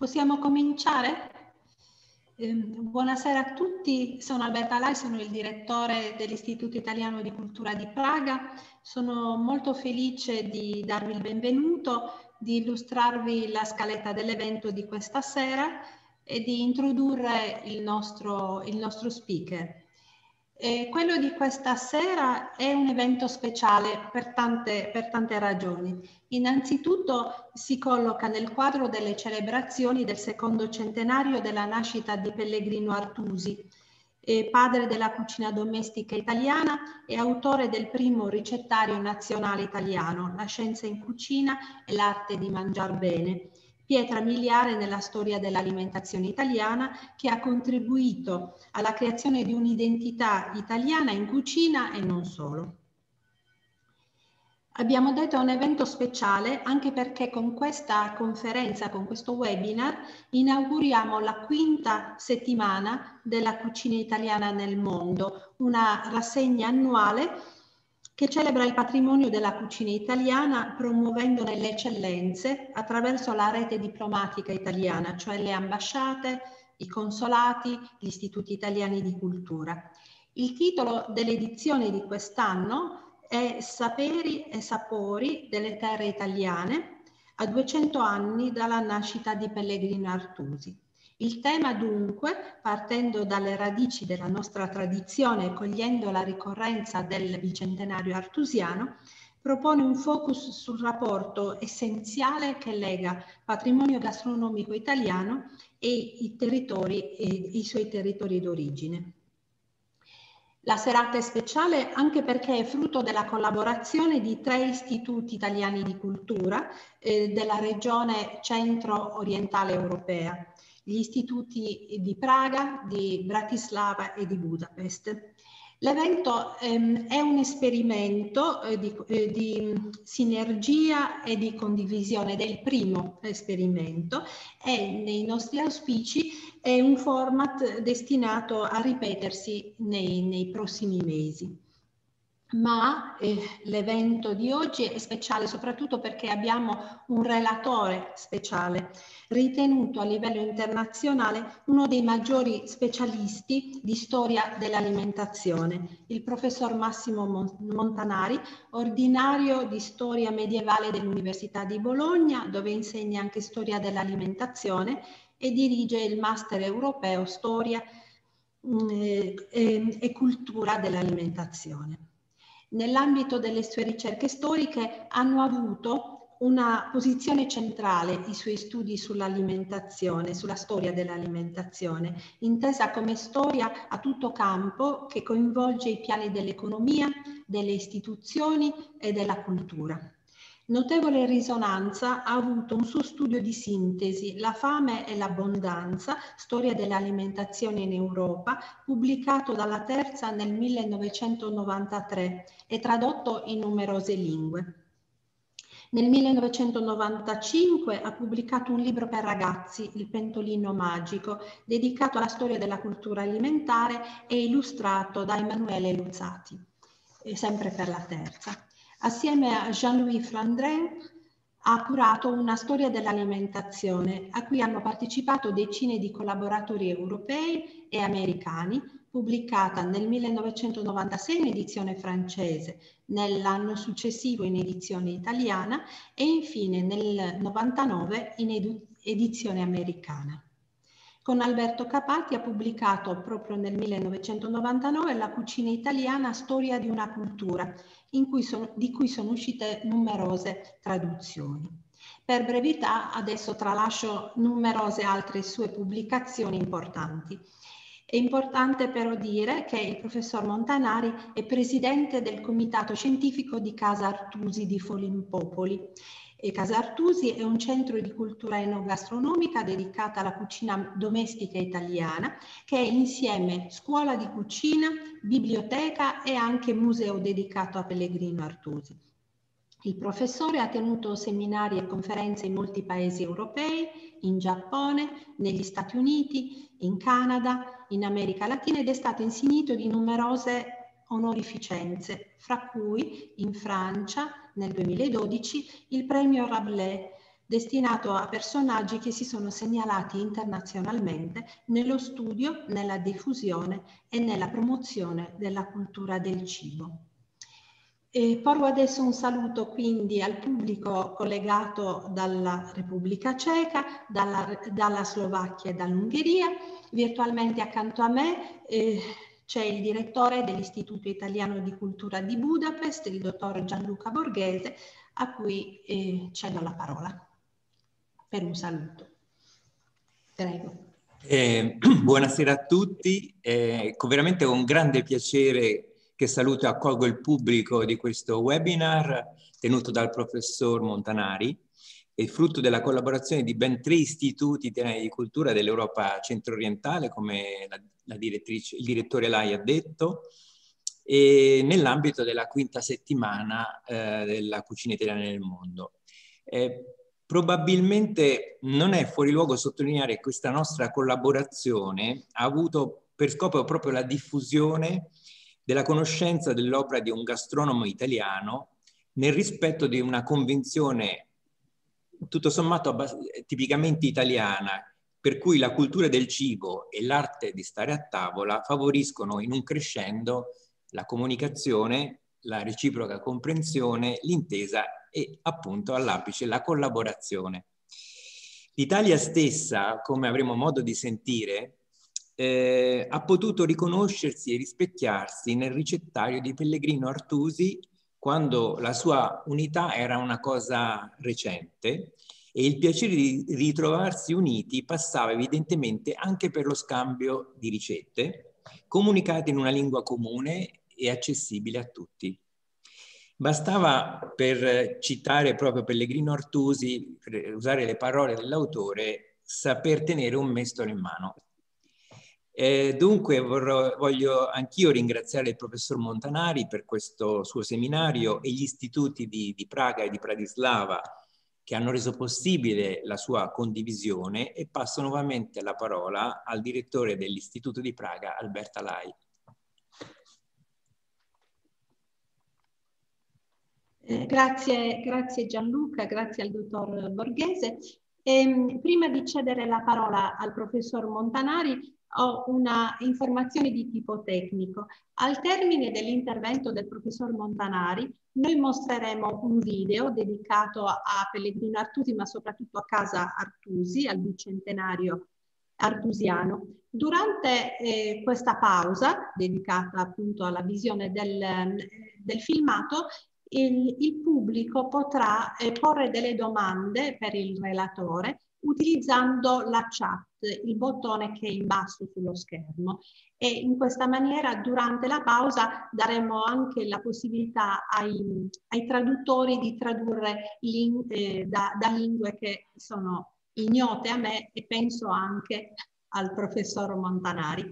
Possiamo cominciare? Buonasera a tutti, sono Alberta Lai, sono il direttore dell'Istituto Italiano di Cultura di Praga. Sono molto felice di darvi il benvenuto, di illustrarvi la scaletta dell'evento di questa sera e di introdurre il nostro speaker. Quello di questa sera è un evento speciale per tante ragioni. Innanzitutto si colloca nel quadro delle celebrazioni del secondo centenario della nascita di Pellegrino Artusi, padre della cucina domestica italiana e autore del primo ricettario nazionale italiano, La scienza in cucina e l'arte di mangiar bene, pietra miliare nella storia dell'alimentazione italiana che ha contribuito alla creazione di un'identità italiana in cucina e non solo. Abbiamo detto è un evento speciale anche perché con questa conferenza, con questo webinar, inauguriamo la quinta settimana della cucina italiana nel mondo, una rassegna annuale che celebra il patrimonio della cucina italiana promuovendone le eccellenze attraverso la rete diplomatica italiana, cioè le ambasciate, i consolati, gli istituti italiani di cultura. Il titolo dell'edizione di quest'anno è Saperi e sapori delle terre italiane a 200 anni dalla nascita di Pellegrino Artusi. Il tema dunque, partendo dalle radici della nostra tradizione e cogliendo la ricorrenza del bicentenario artusiano, propone un focus sul rapporto essenziale che lega patrimonio gastronomico italiano e i suoi territori d'origine. La serata è speciale anche perché è frutto della collaborazione di 3 istituti italiani di cultura della regione centro-orientale europea: gli istituti di Praga, di Bratislava e di Budapest. L'evento è un esperimento di sinergia e di condivisione, ed è il primo esperimento, e nei nostri auspici è un format destinato a ripetersi nei prossimi mesi. Ma l'evento di oggi è speciale soprattutto perché abbiamo un relatore speciale, ritenuto a livello internazionale uno dei maggiori specialisti di storia dell'alimentazione, il professor Massimo Montanari, ordinario di storia medievale dell'Università di Bologna, dove insegna anche storia dell'alimentazione e dirige il Master Europeo Storia e Cultura dell'Alimentazione. Nell'ambito delle sue ricerche storiche hanno avuto una posizione centrale i suoi studi sull'alimentazione, sulla storia dell'alimentazione, intesa come storia a tutto campo che coinvolge i piani dell'economia, delle istituzioni e della cultura. Notevole risonanza ha avuto un suo studio di sintesi, La fame e l'abbondanza, storia dell'alimentazione in Europa, pubblicato dalla Terza nel 1993 e tradotto in numerose lingue. Nel 1995 ha pubblicato un libro per ragazzi, Il pentolino magico, dedicato alla storia della cultura alimentare e illustrato da Emanuele Luzzati, sempre per la Terza. Assieme a Jean-Louis Flandrin ha curato una storia dell'alimentazione a cui hanno partecipato decine di collaboratori europei e americani, pubblicata nel 1996 in edizione francese, nell'anno successivo in edizione italiana e infine nel 1999 in edizione americana. Con Alberto Capatti ha pubblicato proprio nel 1999 La cucina italiana Storia di una cultura, di cui sono uscite numerose traduzioni. Per brevità adesso tralascio numerose altre sue pubblicazioni importanti. È importante però dire che il professor Montanari è presidente del Comitato Scientifico di Casa Artusi di Forlimpopoli. Casa Artusi è un centro di cultura enogastronomica dedicata alla cucina domestica italiana che è insieme scuola di cucina, biblioteca e anche museo dedicato a Pellegrino Artusi. Il professore ha tenuto seminari e conferenze in molti paesi europei, in Giappone, negli Stati Uniti, in Canada, in America Latina ed è stato insignito di numerose onorificenze, fra cui in Francia nel 2012 il premio Rablé destinato a personaggi che si sono segnalati internazionalmente nello studio, nella diffusione e nella promozione della cultura del cibo. E porgo adesso un saluto quindi al pubblico collegato dalla Repubblica Ceca, dalla Slovacchia e dall'Ungheria. Virtualmente accanto a me c'è il direttore dell'Istituto Italiano di Cultura di Budapest, il dottor Gianluca Borghese, a cui cedo la parola per un saluto. Prego. Buonasera a tutti, veramente un grande piacere che saluto e accolgo il pubblico di questo webinar tenuto dal professor Montanari, è frutto della collaborazione di ben 3 istituti italiani di cultura dell'Europa centro-orientale, come il direttore Lai ha detto, e nell'ambito della quinta settimana della cucina italiana nel mondo. Probabilmente non è fuori luogo sottolineare che questa nostra collaborazione ha avuto per scopo proprio la diffusione della conoscenza dell'opera di un gastronomo italiano nel rispetto di una convinzione tutto sommato tipicamente italiana, per cui la cultura del cibo e l'arte di stare a tavola favoriscono in un crescendo la comunicazione, la reciproca comprensione, l'intesa e appunto all'apice la collaborazione. L'Italia stessa, come avremo modo di sentire, ha potuto riconoscersi e rispecchiarsi nel ricettario di Pellegrino Artusi quando la sua unità era una cosa recente e il piacere di ritrovarsi uniti passava evidentemente anche per lo scambio di ricette comunicate in una lingua comune e accessibile a tutti. Bastava, per citare proprio Pellegrino Artusi, per usare le parole dell'autore, saper tenere un mestolo in mano. Dunque voglio anch'io ringraziare il professor Montanari per questo suo seminario e gli istituti di Praga e di Bratislava che hanno reso possibile la sua condivisione, e passo nuovamente la parola al direttore dell'Istituto di Praga, Alberta Lai. Grazie Gianluca, grazie al dottor Borghese. Prima di cedere la parola al professor Montanari, ho una informazione di tipo tecnico. Al termine dell'intervento del professor Montanari noi mostreremo un video dedicato a Pellegrino Artusi, ma soprattutto a Casa Artusi, al bicentenario artusiano. Durante questa pausa, dedicata appunto alla visione del filmato, il pubblico potrà porre delle domande per il relatore utilizzando la chat, il bottone che è in basso sullo schermo, e in questa maniera durante la pausa daremo anche la possibilità ai traduttori di tradurre da lingue che sono ignote a me e penso anche al professor Montanari.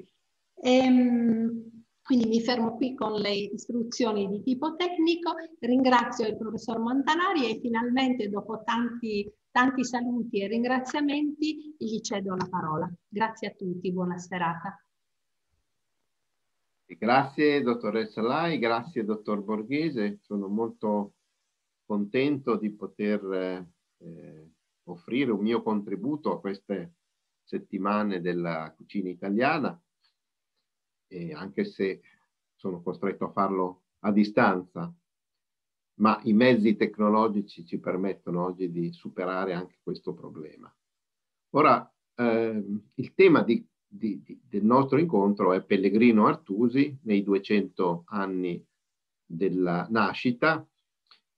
Quindi mi fermo qui con le istruzioni di tipo tecnico, ringrazio il professor Montanari e finalmente, dopo tanti saluti e ringraziamenti, gli cedo la parola. Grazie a tutti, buona serata. Grazie dottoressa Lai, grazie dottor Borghese, sono molto contento di poter offrire un mio contributo a queste settimane della cucina italiana, e anche se sono costretto a farlo a distanza, ma i mezzi tecnologici ci permettono oggi di superare anche questo problema. Ora, il tema del nostro incontro è Pellegrino Artusi nei 200 anni della nascita,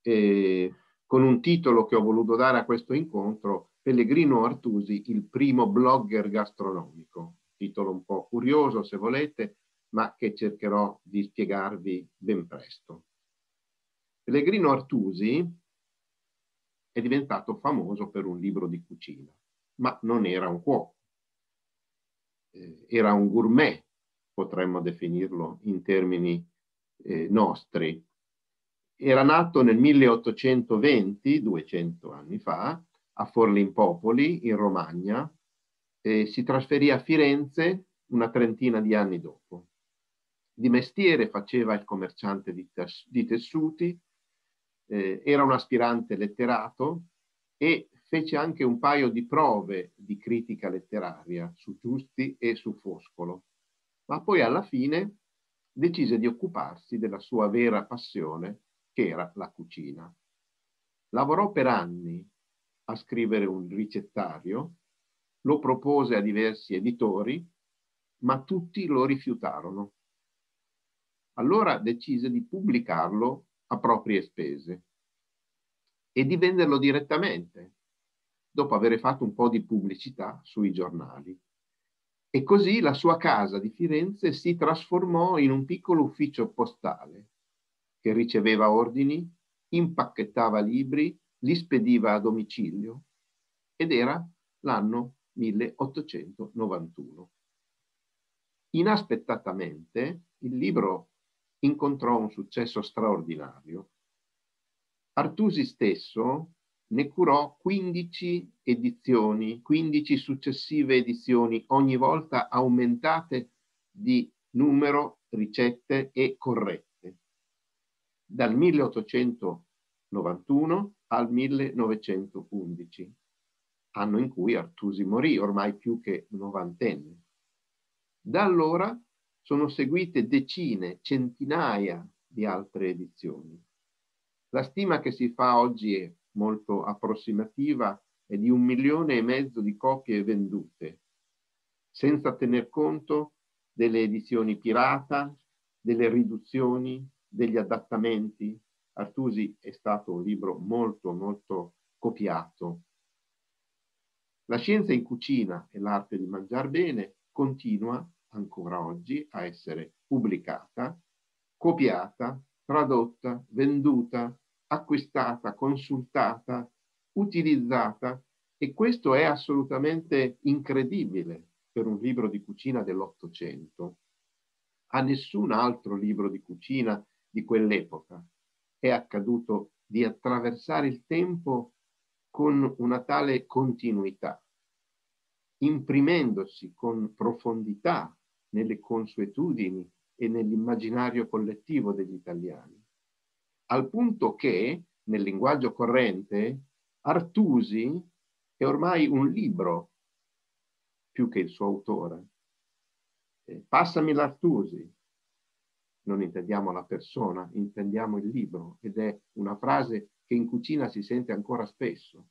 con un titolo che ho voluto dare a questo incontro: Pellegrino Artusi, il primo blogger gastronomico. Titolo un po' curioso, se volete, ma che cercherò di spiegarvi ben presto. Pellegrino Artusi è diventato famoso per un libro di cucina, ma non era un cuoco. Era un gourmet, potremmo definirlo in termini nostri. Era nato nel 1820, 200 anni fa, a Forlimpopoli, in Romagna, e si trasferì a Firenze una trentina di anni dopo. Di mestiere faceva il commerciante di tessuti, era un aspirante letterato e fece anche un paio di prove di critica letteraria su Giusti e su Foscolo, ma poi alla fine decise di occuparsi della sua vera passione, che era la cucina. Lavorò per anni a scrivere un ricettario, lo propose a diversi editori, ma tutti lo rifiutarono. Allora decise di pubblicarlo a proprie spese e di venderlo direttamente, dopo aver fatto un po' di pubblicità sui giornali. E così la sua casa di Firenze si trasformò in un piccolo ufficio postale che riceveva ordini, impacchettava libri, li spediva a domicilio, ed era l'anno 1891. Inaspettatamente il libro incontrò un successo straordinario. Artusi stesso ne curò 15 edizioni, 15 successive edizioni, ogni volta aumentate di numero, ricette e corrette, dal 1891 al 1911, anno in cui Artusi morì, ormai più che novantenne. Da allora sono seguite decine, centinaia di altre edizioni. La stima che si fa oggi è molto approssimativa, è di 1,5 milioni di copie vendute, senza tener conto delle edizioni pirata, delle riduzioni, degli adattamenti. Artusi è stato un libro molto, molto copiato. La scienza in cucina e l'arte di mangiar bene continua ancora oggi a essere pubblicata, copiata, tradotta, venduta, acquistata, consultata, utilizzata, e questo è assolutamente incredibile per un libro di cucina dell'Ottocento. A nessun altro libro di cucina di quell'epoca è accaduto di attraversare il tempo con una tale continuità, imprimendosi con profondità nelle consuetudini e nell'immaginario collettivo degli italiani, al punto che, nel linguaggio corrente, Artusi è ormai un libro più che il suo autore. Passami l'Artusi. Non intendiamo la persona, intendiamo il libro, ed è una frase che in cucina si sente ancora spesso.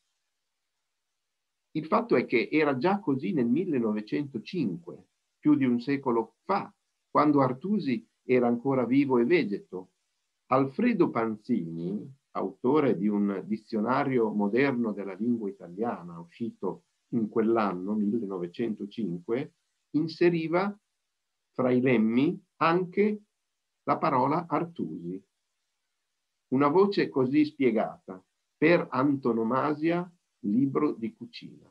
Il fatto è che era già così nel 1905, più di un secolo fa, quando Artusi era ancora vivo e vegeto. Alfredo Panzini, autore di un dizionario moderno della lingua italiana, uscito in quell'anno, 1905, inseriva fra i lemmi anche la parola Artusi. Una voce così spiegata: per antonomasia libro di cucina.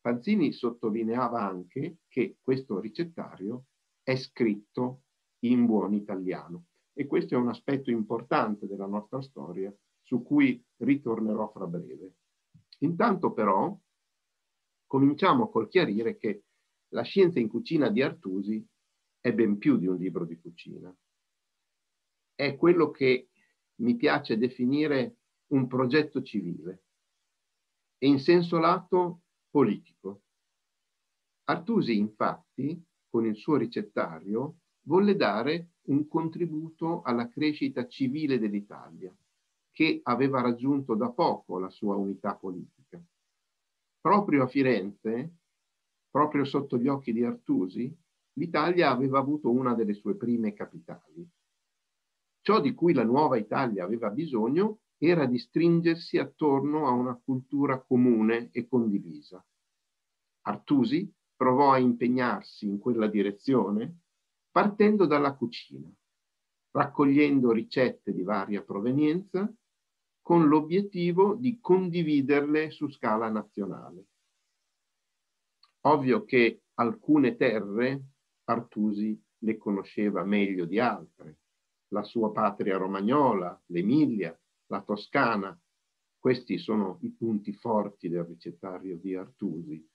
Panzini sottolineava anche che questo ricettario è scritto in buon italiano, e questo è un aspetto importante della nostra storia su cui ritornerò fra breve. Intanto però cominciamo col chiarire che la scienza in cucina di Artusi è ben più di un libro di cucina. È quello che mi piace definire un progetto civile e, in senso lato, politico. Artusi, infatti, con il suo ricettario volle dare un contributo alla crescita civile dell'Italia, che aveva raggiunto da poco la sua unità politica. Proprio a Firenze, proprio sotto gli occhi di Artusi, l'Italia aveva avuto una delle sue prime capitali. Ciò di cui la nuova Italia aveva bisogno era di stringersi attorno a una cultura comune e condivisa. Artusi provò a impegnarsi in quella direzione partendo dalla cucina, raccogliendo ricette di varia provenienza con l'obiettivo di condividerle su scala nazionale. Ovvio che alcune terre Artusi le conosceva meglio di altre, la sua patria romagnola, l'Emilia, la Toscana. Questi sono i punti forti del ricettario di Artusi,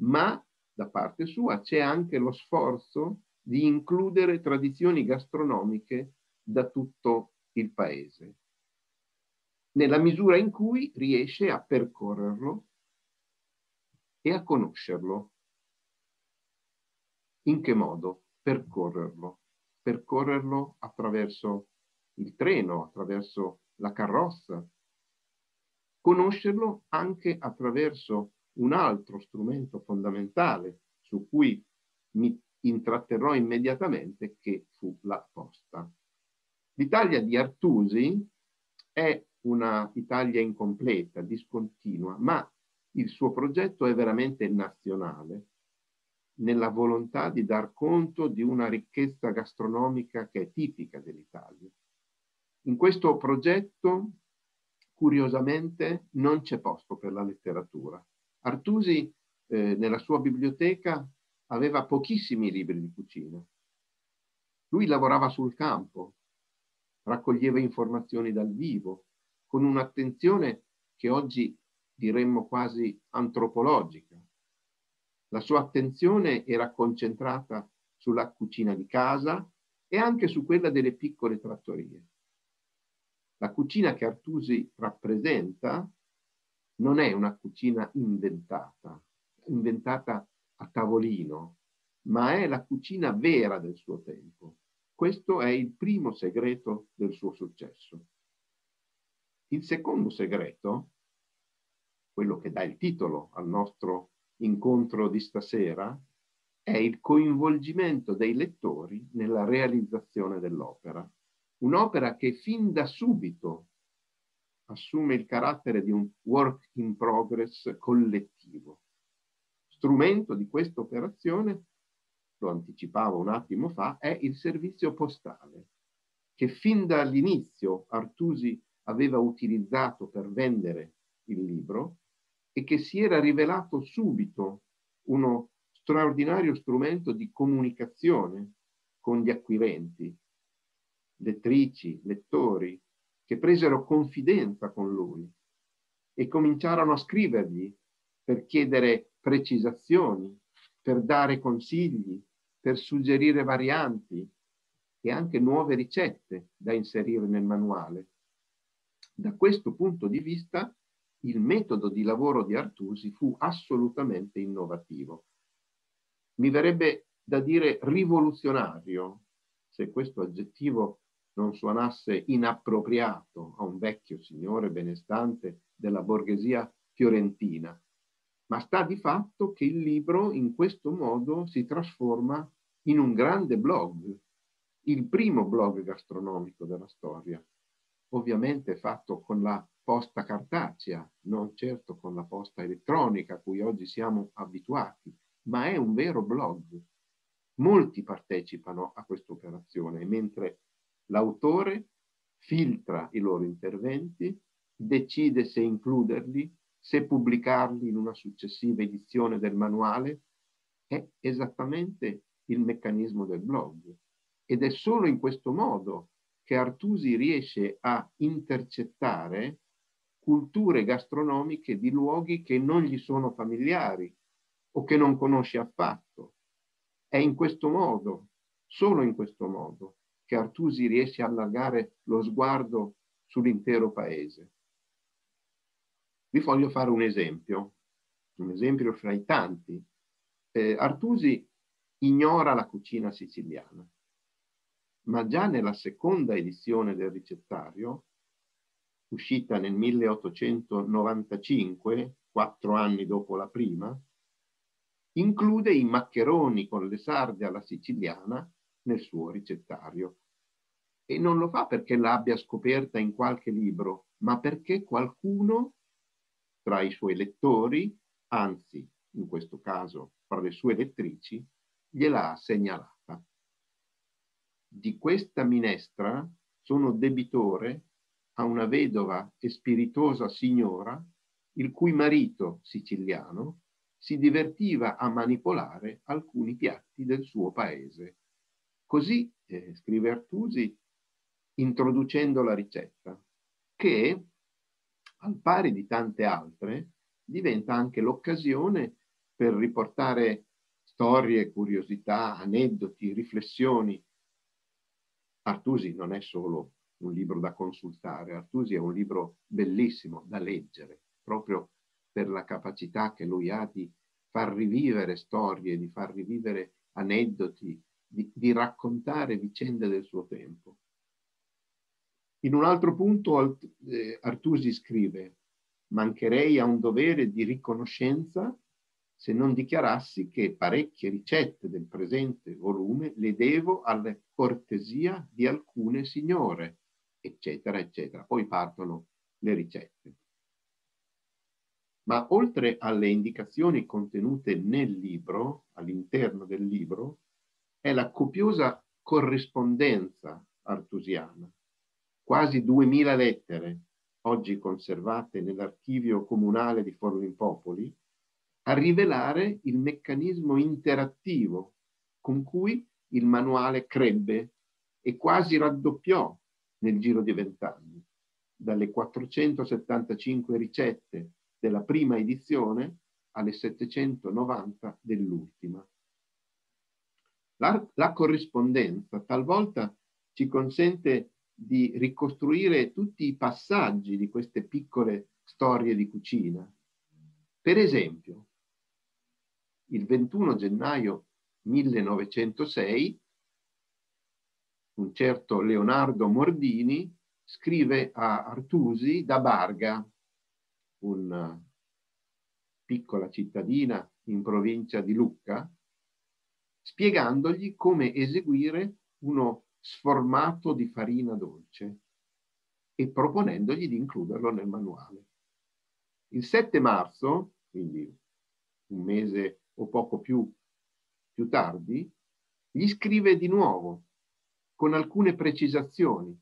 ma da parte sua c'è anche lo sforzo di includere tradizioni gastronomiche da tutto il paese. nella misura in cui riesce a percorrerlo e a conoscerlo. In che modo? Percorrerlo. Percorrerlo attraverso il treno, attraverso la carrozza. Conoscerlo anche attraverso un altro strumento fondamentale su cui mi intratterrò immediatamente, che fu la posta. L'Italia di Artusi è una Italia incompleta, discontinua, ma il suo progetto è veramente nazionale, nella volontà di dar conto di una ricchezza gastronomica che è tipica dell'Italia. In questo progetto, curiosamente, non c'è posto per la letteratura. Artusi, nella sua biblioteca, aveva pochissimi libri di cucina. Lui lavorava sul campo, raccoglieva informazioni dal vivo, con un'attenzione che oggi diremmo quasi antropologica. La sua attenzione era concentrata sulla cucina di casa e anche su quella delle piccole trattorie. La cucina che Artusi rappresenta non è una cucina inventata a tavolino, ma è la cucina vera del suo tempo. Questo è il primo segreto del suo successo. Il secondo segreto, quello che dà il titolo al nostro incontro di stasera, è il coinvolgimento dei lettori nella realizzazione dell'opera. Un'opera che fin da subito assume il carattere di un work in progress collettivo. Strumento di questa operazione, lo anticipavo un attimo fa, è il servizio postale, che fin dall'inizio Artusi aveva utilizzato per vendere il libro e che si era rivelato subito uno straordinario strumento di comunicazione con gli acquirenti, lettrici, lettori, che presero confidenza con lui e cominciarono a scrivergli per chiedere precisazioni, per dare consigli, per suggerire varianti e anche nuove ricette da inserire nel manuale. Da questo punto di vista, il metodo di lavoro di Artusi fu assolutamente innovativo. Mi verrebbe da dire rivoluzionario, se questo aggettivo non suonasse inappropriato a un vecchio signore benestante della borghesia fiorentina. Ma sta di fatto che il libro in questo modo si trasforma in un grande blog, il primo blog gastronomico della storia, ovviamente fatto con la posta cartacea, non certo con la posta elettronica a cui oggi siamo abituati, ma è un vero blog. Molti partecipano a questa operazione, mentre l'autore filtra i loro interventi, decide se includerli, se pubblicarli in una successiva edizione del manuale. È esattamente il meccanismo del blog. Ed è solo in questo modo che Artusi riesce a intercettare culture gastronomiche di luoghi che non gli sono familiari o che non conosce affatto. È in questo modo, solo in questo modo, che Artusi riesce a allargare lo sguardo sull'intero paese. Vi voglio fare un esempio fra i tanti. Artusi ignora la cucina siciliana, ma già nella seconda edizione del ricettario, uscita nel 1895, 4 anni dopo la prima, include i maccheroni con le sarde alla siciliana nel suo ricettario. E non lo fa perché l'abbia scoperta in qualche libro, ma perché qualcuno tra i suoi lettori, anzi in questo caso tra le sue lettrici, gliela ha segnalata. Di questa minestra sono debitore a una vedova e spiritosa signora, il cui marito siciliano si divertiva a manipolare alcuni piatti del suo paese. Così, scrive Artusi, introducendo la ricetta, che al pari di tante altre, diventa anche l'occasione per riportare storie, curiosità, aneddoti, riflessioni. Artusi non è solo un libro da consultare. Artusi è un libro bellissimo da leggere, proprio per la capacità che lui ha di far rivivere storie, di far rivivere aneddoti, di raccontare vicende del suo tempo. In un altro punto Artusi scrive: mancherei a un dovere di riconoscenza se non dichiarassi che parecchie ricette del presente volume le devo alla cortesia di alcune signore, eccetera, eccetera. Poi partono le ricette. Ma oltre alle indicazioni contenute nel libro, all'interno del libro, è la copiosa corrispondenza artusiana, quasi 2000 lettere, oggi conservate nell'archivio comunale di Forlimpopoli, a rivelare il meccanismo interattivo con cui il manuale crebbe e quasi raddoppiò nel giro di 20 anni, dalle 475 ricette della prima edizione alle 790 dell'ultima. La corrispondenza talvolta ci consente di ricostruire tutti i passaggi di queste piccole storie di cucina. Per esempio, il 21 gennaio 1906, un certo Leonardo Mordini scrive a Artusi da Barga, una piccola cittadina in provincia di Lucca, spiegandogli come eseguire uno sformato di farina dolce e proponendogli di includerlo nel manuale. Il 7 marzo, quindi un mese o poco più tardi, gli scrive di nuovo con alcune precisazioni.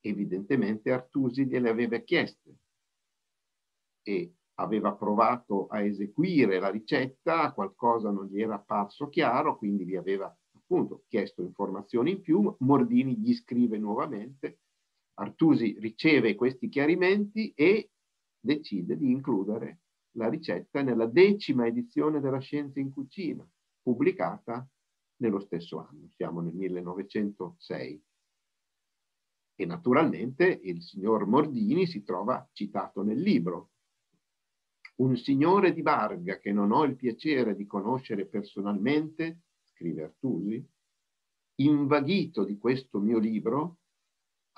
Evidentemente Artusi gliele aveva chieste e aveva provato a eseguire la ricetta, qualcosa non gli era apparso chiaro, quindi gli aveva appunto chiesto informazioni in più. Mordini gli scrive nuovamente, Artusi riceve questi chiarimenti e decide di includere la ricetta nella 10ª edizione della Scienza in Cucina, pubblicata nello stesso anno, siamo nel 1906. E naturalmente il signor Mordini si trova citato nel libro. Un signore di Barga che non ho il piacere di conoscere personalmente, scrive Artusi, invaghito di questo mio libro,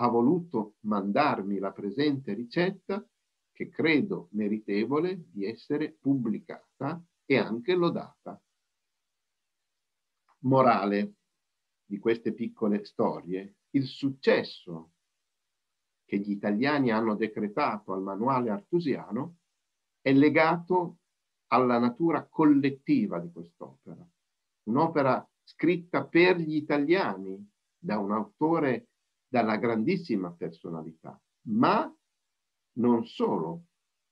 ha voluto mandarmi la presente ricetta che credo meritevole di essere pubblicata e anche lodata. Morale di queste piccole storie: il successo che gli italiani hanno decretato al manuale artusiano è legato alla natura collettiva di quest'opera, un'opera scritta per gli italiani da un autore dalla grandissima personalità, ma non solo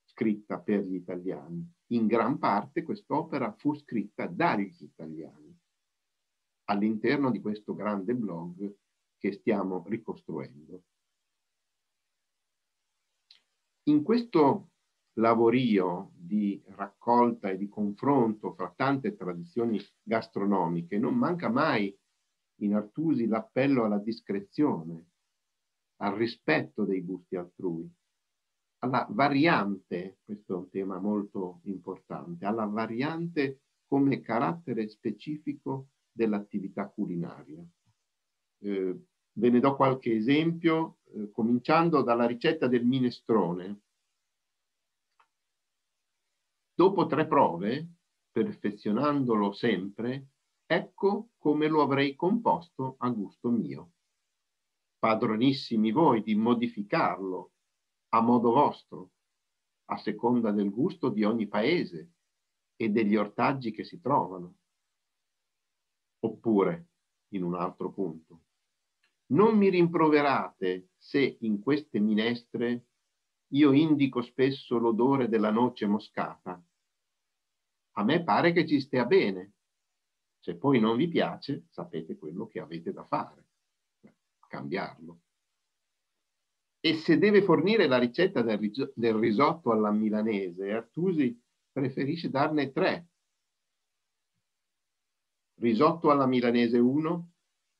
scritta per gli italiani, in gran parte quest'opera fu scritta dagli italiani all'interno di questo grande blog che stiamo ricostruendo. In questo lavorio di raccolta e di confronto fra tante tradizioni gastronomiche non manca mai in Artusi l'appello alla discrezione, al rispetto dei gusti altrui, alla variante, questo è un tema molto importante, alla variante come carattere specifico dell'attività culinaria. Ve ne do qualche esempio, cominciando dalla ricetta del minestrone. Dopo 3 prove, perfezionandolo sempre, ecco come lo avrei composto a gusto mio. Padronissimi voi di modificarlo a modo vostro, a seconda del gusto di ogni paese e degli ortaggi che si trovano. Oppure, in un altro punto, non mi rimproverate se in queste minestre io indico spesso l'odore della noce moscata. A me pare che ci stia bene. Se poi non vi piace, sapete quello che avete da fare. Cambiarlo. E se deve fornire la ricetta del risotto alla milanese, Artusi preferisce darne 3. Risotto alla milanese 1,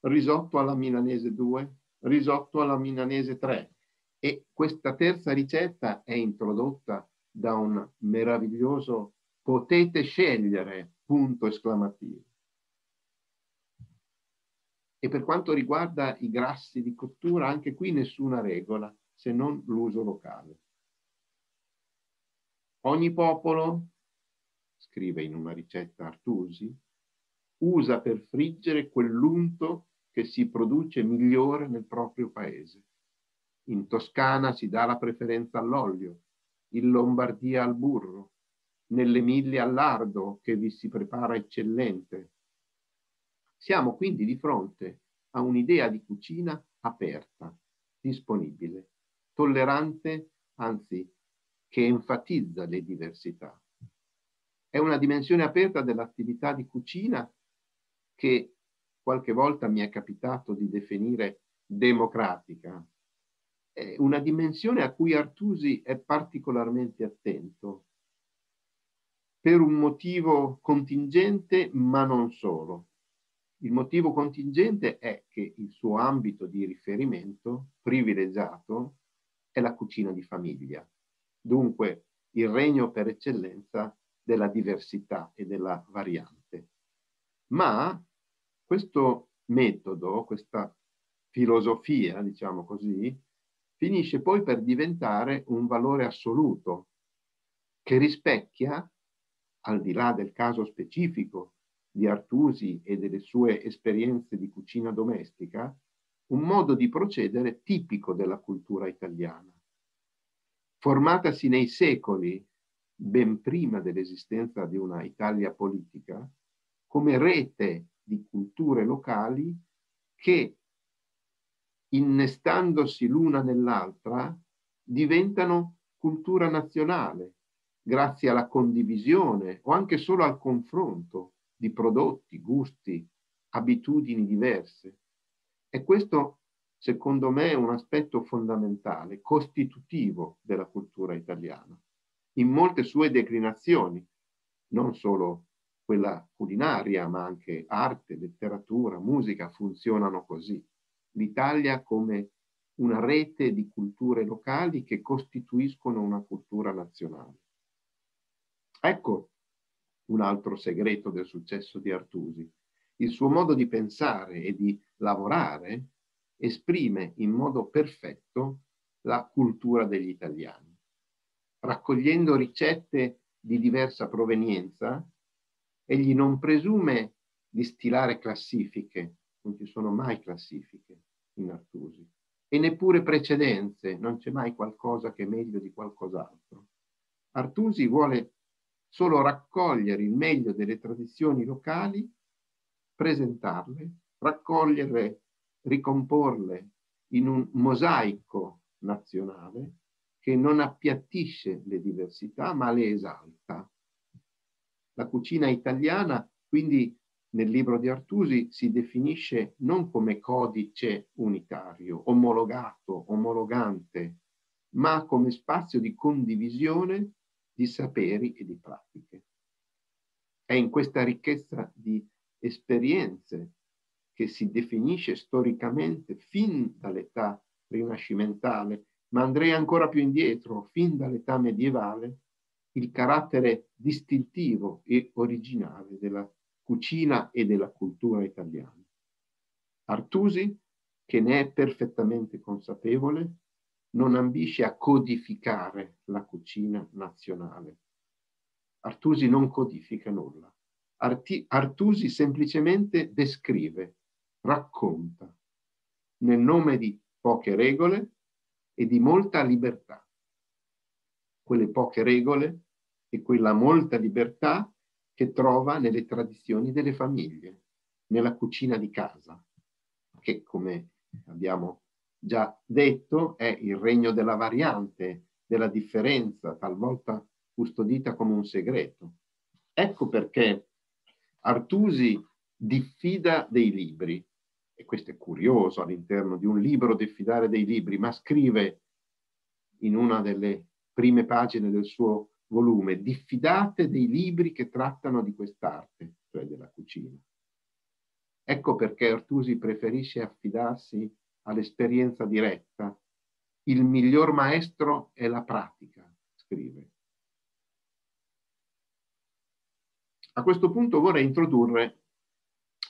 risotto alla milanese 2, risotto alla milanese 3. E questa terza ricetta è introdotta da un meraviglioso "potete scegliere!" punto esclamativo. E per quanto riguarda i grassi di cottura, anche qui nessuna regola, se non l'uso locale. Ogni popolo, scrive in una ricetta Artusi, usa per friggere quell'unto che si produce migliore nel proprio paese. In Toscana si dà la preferenza all'olio, in Lombardia al burro, nell'Emilia al lardo che vi si prepara eccellente. Siamo quindi di fronte a un'idea di cucina aperta, disponibile, tollerante, anzi che enfatizza le diversità. È una dimensione aperta dell'attività di cucina che qualche volta mi è capitato di definire democratica. È una dimensione a cui Artusi è particolarmente attento, per un motivo contingente, ma non solo. Il motivo contingente è che il suo ambito di riferimento privilegiato è la cucina di famiglia, dunque il regno per eccellenza della diversità e della variante. Ma questo metodo, questa filosofia, diciamo così, finisce poi per diventare un valore assoluto che rispecchia, al di là del caso specifico di Artusi e delle sue esperienze di cucina domestica, un modo di procedere tipico della cultura italiana, formatasi nei secoli, ben prima dell'esistenza di una Italia politica, come rete di culture locali che, innestandosi l'una nell'altra, diventano cultura nazionale, grazie alla condivisione o anche solo al confronto di prodotti, gusti, abitudini diverse. E questo, secondo me, è un aspetto fondamentale, costitutivo della cultura italiana, in molte sue declinazioni, non solo quella culinaria, ma anche arte, letteratura, musica, funzionano così. L'Italia come una rete di culture locali che costituiscono una cultura nazionale. Ecco un altro segreto del successo di Artusi. Il suo modo di pensare e di lavorare esprime in modo perfetto la cultura degli italiani, raccogliendo ricette di diversa provenienza. Egli non presume di stilare classifiche, non ci sono mai classifiche in Artusi, e neppure precedenze, non c'è mai qualcosa che è meglio di qualcos'altro. Artusi vuole solo raccogliere il meglio delle tradizioni locali, presentarle, raccoglierle, ricomporle in un mosaico nazionale che non appiattisce le diversità, ma le esalta. La cucina italiana, quindi, nel libro di Artusi, si definisce non come codice unitario, omologato, omologante, ma come spazio di condivisione di saperi e di pratiche. È in questa ricchezza di esperienze che si definisce storicamente fin dall'età rinascimentale, ma andrei ancora più indietro, fin dall'età medievale, il carattere distintivo e originale della cucina e della cultura italiana. Artusi, che ne è perfettamente consapevole, non ambisce a codificare la cucina nazionale. Artusi non codifica nulla. Artusi semplicemente descrive, racconta, nel nome di poche regole e di molta libertà. Quelle poche regole e quella molta libertà che trova nelle tradizioni delle famiglie, nella cucina di casa, che, come abbiamo già detto, è il regno della variante, della differenza, talvolta custodita come un segreto. Ecco perché Artusi diffida dei libri. E questo è curioso all'interno di un libro diffidare dei libri, ma scrive in una delle prime pagine del suo volume: diffidate dei libri che trattano di quest'arte, cioè della cucina. Ecco perché Artusi preferisce affidarsi all'esperienza diretta. Il miglior maestro è la pratica, scrive. A questo punto vorrei introdurre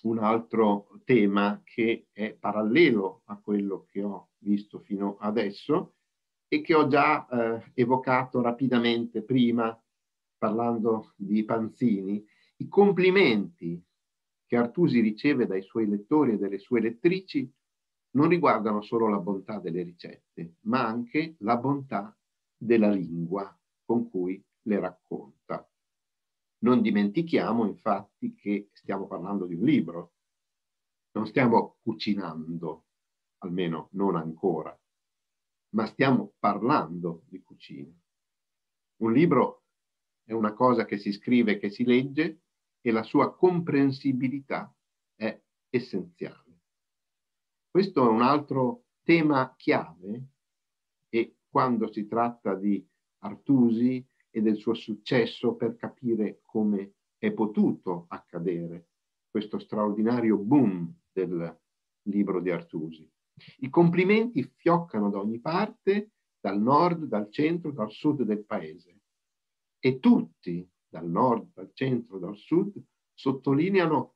un altro tema che è parallelo a quello che ho visto fino adesso e che ho già evocato rapidamente prima, parlando di Panzini, i complimenti che Artusi riceve dai suoi lettori e dalle sue lettrici non riguardano solo la bontà delle ricette, ma anche la bontà della lingua con cui le racconta. Non dimentichiamo infatti che stiamo parlando di un libro, non stiamo cucinando, almeno non ancora, ma stiamo parlando di cucina. Un libro è una cosa che si scrive, che si legge, e la sua comprensibilità è essenziale. Questo è un altro tema chiave, e quando si tratta di Artusi e del suo successo, per capire come è potuto accadere questo straordinario boom del libro di Artusi. I complimenti fioccano da ogni parte, dal nord, dal centro, dal sud del paese. E tutti, dal nord, dal centro, dal sud, sottolineano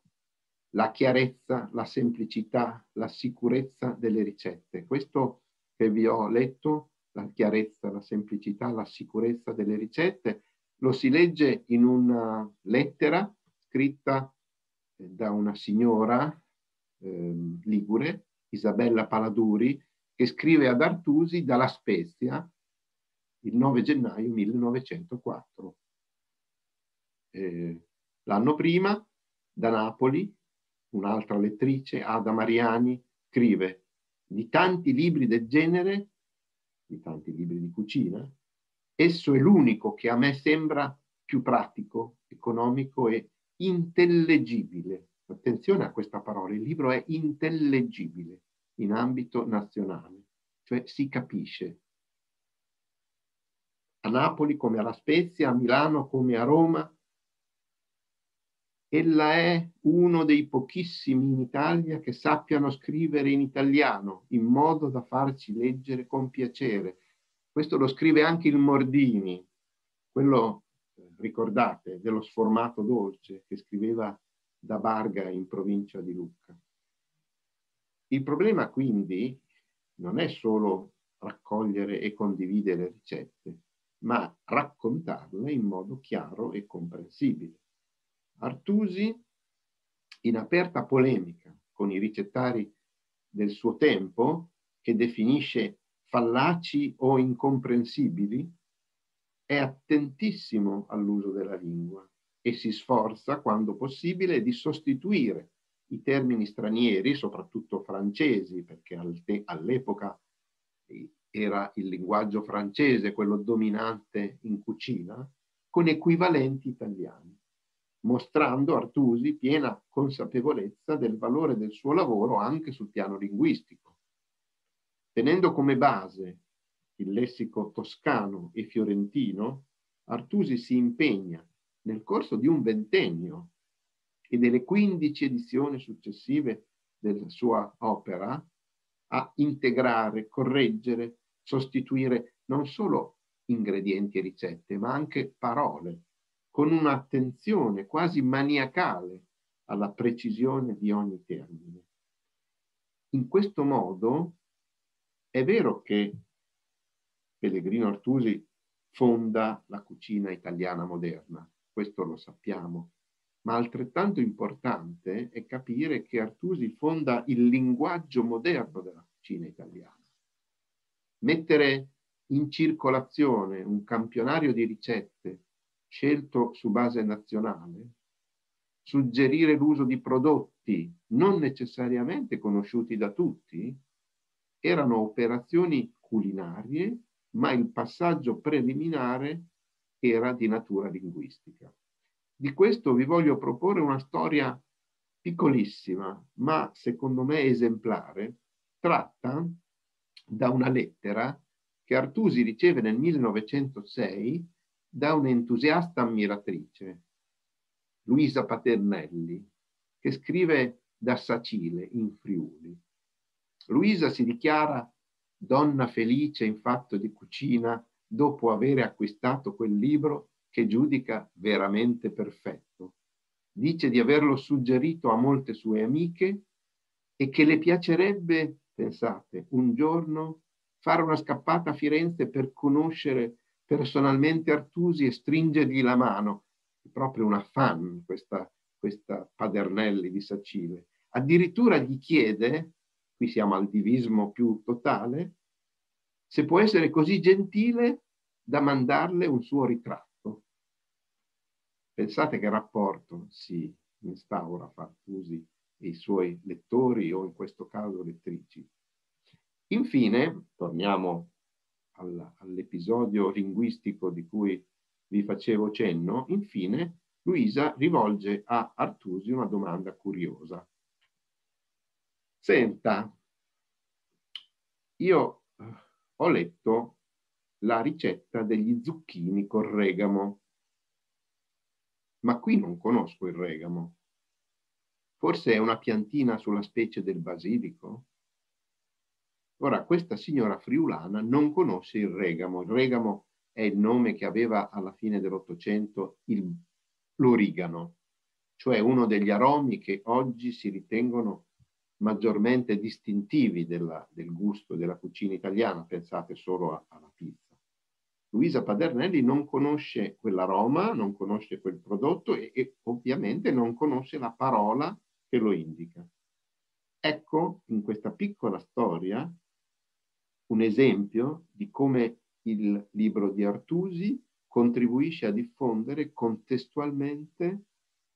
la chiarezza, la semplicità, la sicurezza delle ricette. Questo che vi ho letto, la chiarezza, la semplicità, la sicurezza delle ricette, lo si legge in una lettera scritta da una signora ligure, Isabella Paladuri, che scrive ad Artusi dalla Spezia, il 9 gennaio 1904. L'anno prima, da Napoli, un'altra lettrice, Ada Mariani, scrive: di tanti libri del genere, di tanti libri di cucina, esso è l'unico che a me sembra più pratico, economico e intellegibile. Attenzione a questa parola, il libro è intellegibile in ambito nazionale, cioè si capisce. A Napoli come alla Spezia, a Milano come a Roma, ella è uno dei pochissimi in Italia che sappiano scrivere in italiano, in modo da farci leggere con piacere. Questo lo scrive anche il Mordini, quello, ricordate, dello sformato dolce, che scriveva da Barga in provincia di Lucca. Il problema quindi non è solo raccogliere e condividere ricette, ma raccontarle in modo chiaro e comprensibile. Artusi, in aperta polemica con i ricettari del suo tempo, che definisce fallaci o incomprensibili, è attentissimo all'uso della lingua e si sforza, quando possibile, di sostituire i termini stranieri, soprattutto francesi, perché all'epoca era il linguaggio francese quello dominante in cucina, con equivalenti italiani, mostrando Artusi piena consapevolezza del valore del suo lavoro anche sul piano linguistico. Tenendo come base il lessico toscano e fiorentino, Artusi si impegna nel corso di un ventennio e delle 15 edizioni successive della sua opera a integrare, correggere, sostituire non solo ingredienti e ricette, ma anche parole, con un'attenzione quasi maniacale alla precisione di ogni termine. In questo modo è vero che Pellegrino Artusi fonda la cucina italiana moderna, questo lo sappiamo, ma altrettanto importante è capire che Artusi fonda il linguaggio moderno della cucina italiana. Mettere in circolazione un campionario di ricette scelto su base nazionale, suggerire l'uso di prodotti non necessariamente conosciuti da tutti, erano operazioni culinarie, ma il passaggio preliminare era di natura linguistica. Di questo vi voglio proporre una storia piccolissima, ma secondo me esemplare, tratta da una lettera che Artusi riceve nel 1906 da un'entusiasta ammiratrice, Luisa Paternelli, che scrive da Sacile, in Friuli. Luisa si dichiara donna felice in fatto di cucina dopo avere acquistato quel libro che giudica veramente perfetto. Dice di averlo suggerito a molte sue amiche e che le piacerebbe, pensate, un giorno fare una scappata a Firenze per conoscere personalmente Artusi e stringergli la mano. È proprio una fan questa Padernelli di Sacile. Addirittura gli chiede, qui siamo al divismo più totale, se può essere così gentile da mandarle un suo ritratto. Pensate che rapporto si instaura fra Artusi e i suoi lettori, o in questo caso lettrici. Infine, torniamo all'episodio linguistico di cui vi facevo cenno, infine Luisa rivolge a Artusi una domanda curiosa. Senta, io ho letto la ricetta degli zucchini col regamo, ma qui non conosco il regamo. Forse è una piantina sulla specie del basilico? Ora, questa signora friulana non conosce il regamo. Il regamo è il nome che aveva alla fine dell'Ottocento l'origano, cioè uno degli aromi che oggi si ritengono maggiormente distintivi del gusto della cucina italiana. Pensate solo alla pizza. Luisa Padernelli non conosce quell'aroma, non conosce quel prodotto e ovviamente non conosce la parola che lo indica. Ecco, in questa piccola storia, un esempio di come il libro di Artusi contribuisce a diffondere contestualmente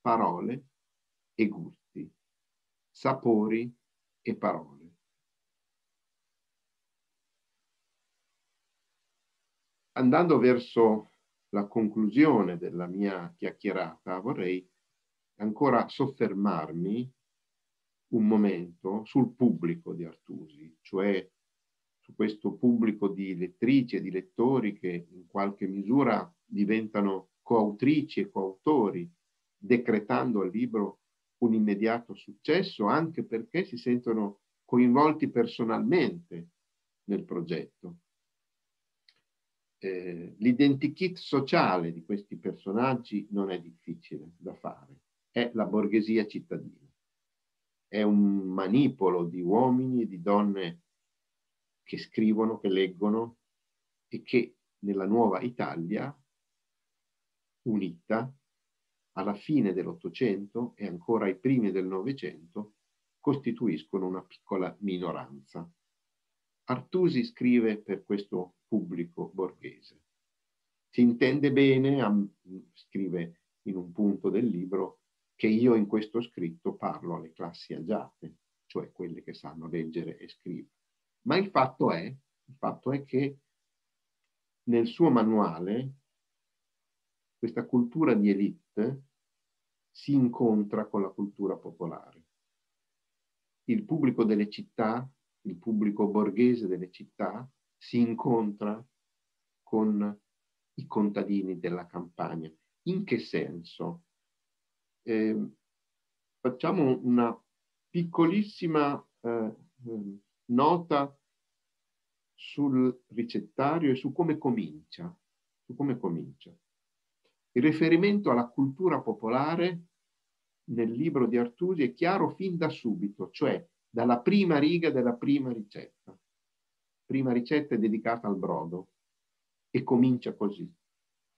parole e gusti, sapori e parole. Andando verso la conclusione della mia chiacchierata, vorrei ancora soffermarmi un momento sul pubblico di Artusi, cioè su questo pubblico di lettrici e di lettori che in qualche misura diventano coautrici e coautori, decretando al libro un immediato successo, anche perché si sentono coinvolti personalmente nel progetto. L'identikit sociale di questi personaggi non è difficile da fare, è la borghesia cittadina. È un manipolo di uomini e di donne che scrivono, che leggono e che nella nuova Italia unita alla fine dell'Ottocento e ancora ai primi del Novecento costituiscono una piccola minoranza. Artusi scrive per questo pubblico borghese. Si intende bene, scrive in un punto del libro, che io in questo scritto parlo alle classi agiate, cioè quelle che sanno leggere e scrivere. Ma il fatto è che nel suo manuale questa cultura di élite si incontra con la cultura popolare. Il pubblico delle città, il pubblico borghese delle città, si incontra con i contadini della campagna. In che senso? Facciamo una piccolissima nota sul ricettario e su come comincia. Il riferimento alla cultura popolare nel libro di Artusi è chiaro fin da subito, cioè dalla prima riga della prima ricetta. Prima ricetta è dedicata al brodo e comincia così.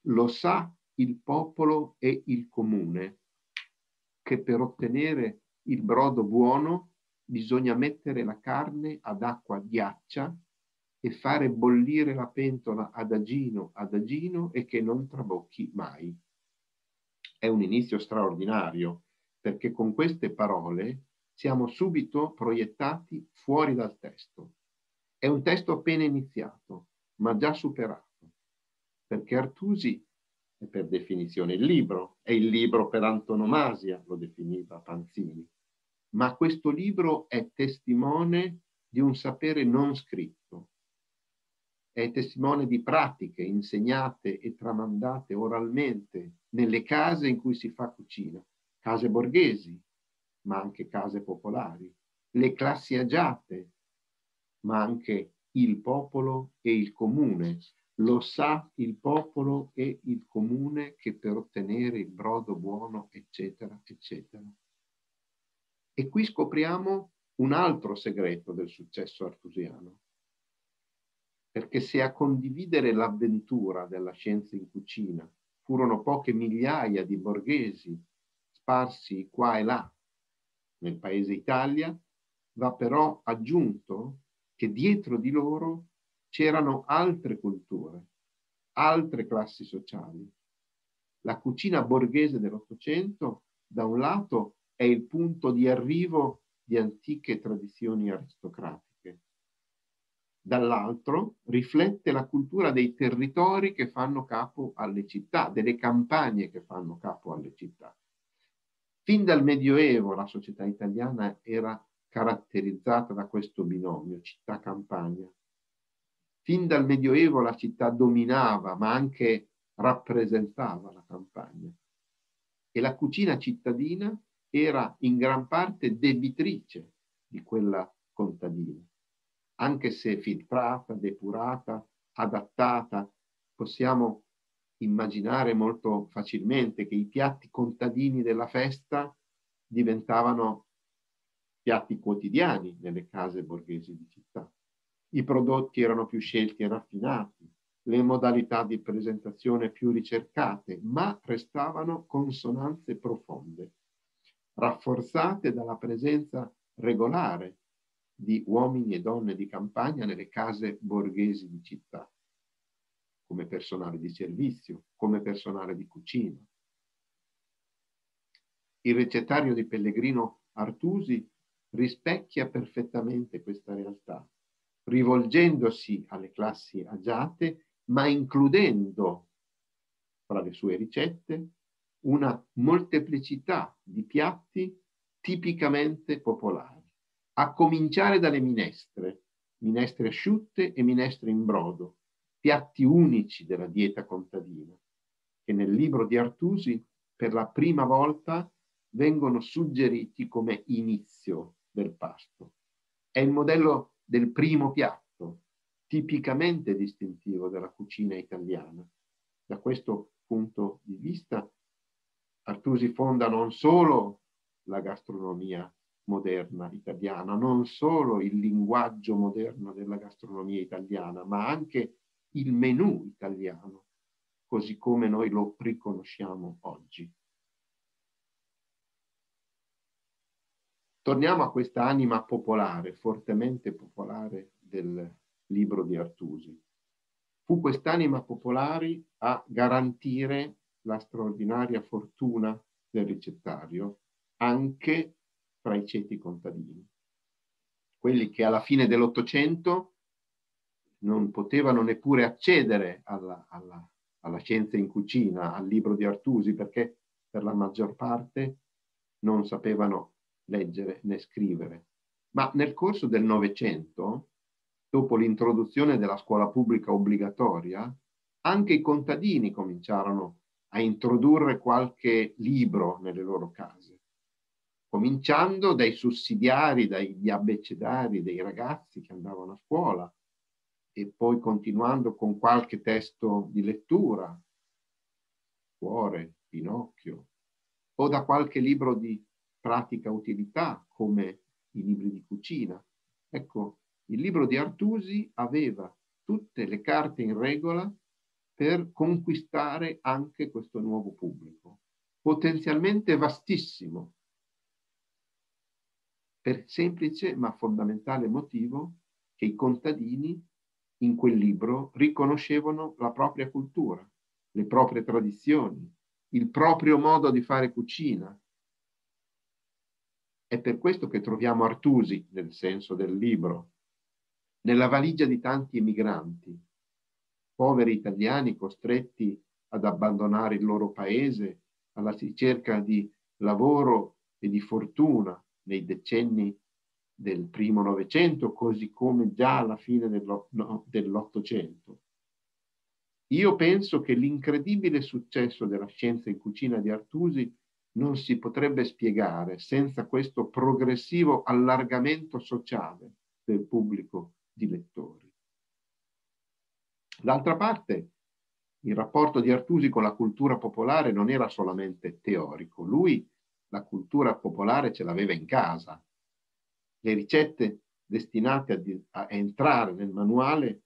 Lo sa il popolo e il comune che per ottenere il brodo buono bisogna mettere la carne ad acqua ghiaccia e fare bollire la pentola adagino adagino e che non trabocchi mai. È un inizio straordinario, perché con queste parole siamo subito proiettati fuori dal testo. È un testo appena iniziato, ma già superato, perché Artusi è per definizione il libro, è il libro per antonomasia, lo definiva Panzini. Ma questo libro è testimone di un sapere non scritto, è testimone di pratiche insegnate e tramandate oralmente nelle case in cui si fa cucina, case borghesi, ma anche case popolari, le classi agiate, ma anche il popolo e il comune. Lo sa il popolo e il comune che per ottenere il brodo buono, eccetera, eccetera. E qui scopriamo un altro segreto del successo artusiano. Perché se a condividere l'avventura della scienza in cucina furono poche migliaia di borghesi sparsi qua e là nel paese Italia, va però aggiunto che dietro di loro c'erano altre culture, altre classi sociali. La cucina borghese dell'Ottocento, da un lato, è il punto di arrivo di antiche tradizioni aristocratiche. Dall'altro, riflette la cultura dei territori che fanno capo alle città, delle campagne che fanno capo alle città. Fin dal Medioevo la società italiana era caratterizzata da questo binomio, città-campagna. Fin dal Medioevo la città dominava, ma anche rappresentava la campagna. E la cucina cittadina era in gran parte debitrice di quella contadina. Anche se filtrata, depurata, adattata, possiamo immaginare molto facilmente che i piatti contadini della festa diventavano piatti quotidiani nelle case borghesi di città. I prodotti erano più scelti e raffinati, le modalità di presentazione più ricercate, ma restavano consonanze profonde, rafforzate dalla presenza regolare di uomini e donne di campagna nelle case borghesi di città, come personale di servizio, come personale di cucina. Il ricettario di Pellegrino Artusi rispecchia perfettamente questa realtà, rivolgendosi alle classi agiate, ma includendo fra le sue ricette una molteplicità di piatti tipicamente popolari, a cominciare dalle minestre, minestre asciutte e minestre in brodo, piatti unici della dieta contadina, che nel libro di Artusi per la prima volta vengono suggeriti come inizio del pasto. È il modello del primo piatto, tipicamente distintivo della cucina italiana. Da questo punto di vista, Artusi fonda non solo la gastronomia moderna italiana, non solo il linguaggio moderno della gastronomia italiana, ma anche il menù italiano, così come noi lo riconosciamo oggi. Torniamo a questa anima popolare, fortemente popolare del libro di Artusi. Fu quest'anima popolare a garantire la straordinaria fortuna del ricettario anche tra i ceti contadini, quelli che alla fine dell'Ottocento non potevano neppure accedere alla scienza in cucina, al libro di Artusi, perché per la maggior parte non sapevano leggere né scrivere. Ma nel corso del Novecento, dopo l'introduzione della scuola pubblica obbligatoria, anche i contadini cominciarono a introdurre qualche libro nelle loro case, cominciando dai sussidiari, dagli abbecedari dei ragazzi che andavano a scuola e poi continuando con qualche testo di lettura, Cuore, Pinocchio, o da qualche libro di pratica utilità come i libri di cucina. Ecco, il libro di Artusi aveva tutte le carte in regola per conquistare anche questo nuovo pubblico, potenzialmente vastissimo, per semplice ma fondamentale motivo che i contadini in quel libro riconoscevano la propria cultura, le proprie tradizioni, il proprio modo di fare cucina. È per questo che troviamo Artusi, nel senso del libro, nella valigia di tanti emigranti, poveri italiani costretti ad abbandonare il loro paese alla ricerca di lavoro e di fortuna nei decenni del primo Novecento, così come già alla fine dell'Ottocento. Io penso che l'incredibile successo della scienza in cucina di Artusi non si potrebbe spiegare senza questo progressivo allargamento sociale del pubblico di lettori. D'altra parte, il rapporto di Artusi con la cultura popolare non era solamente teorico. Lui la cultura popolare ce l'aveva in casa. Le ricette destinate a entrare nel manuale,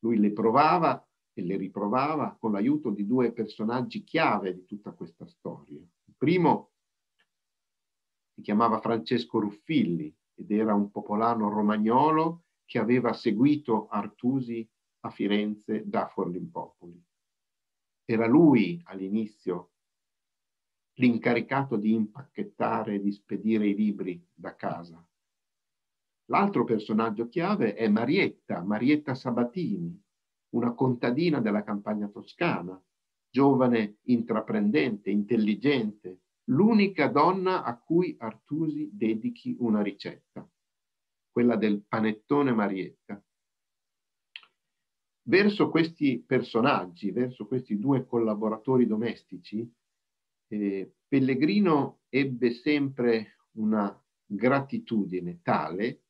lui le provava e le riprovava con l'aiuto di due personaggi chiave di tutta questa storia. Il primo si chiamava Francesco Ruffilli ed era un popolano romagnolo che aveva seguito Artusi a Firenze da Forlimpopoli. Era lui all'inizio l'incaricato di impacchettare e di spedire i libri da casa. L'altro personaggio chiave è Marietta Sabatini, una contadina della campagna toscana, giovane, intraprendente, intelligente, l'unica donna a cui Artusi dedichi una ricetta, quella del panettone Marietta. Verso questi personaggi, verso questi due collaboratori domestici, Pellegrino ebbe sempre una gratitudine tale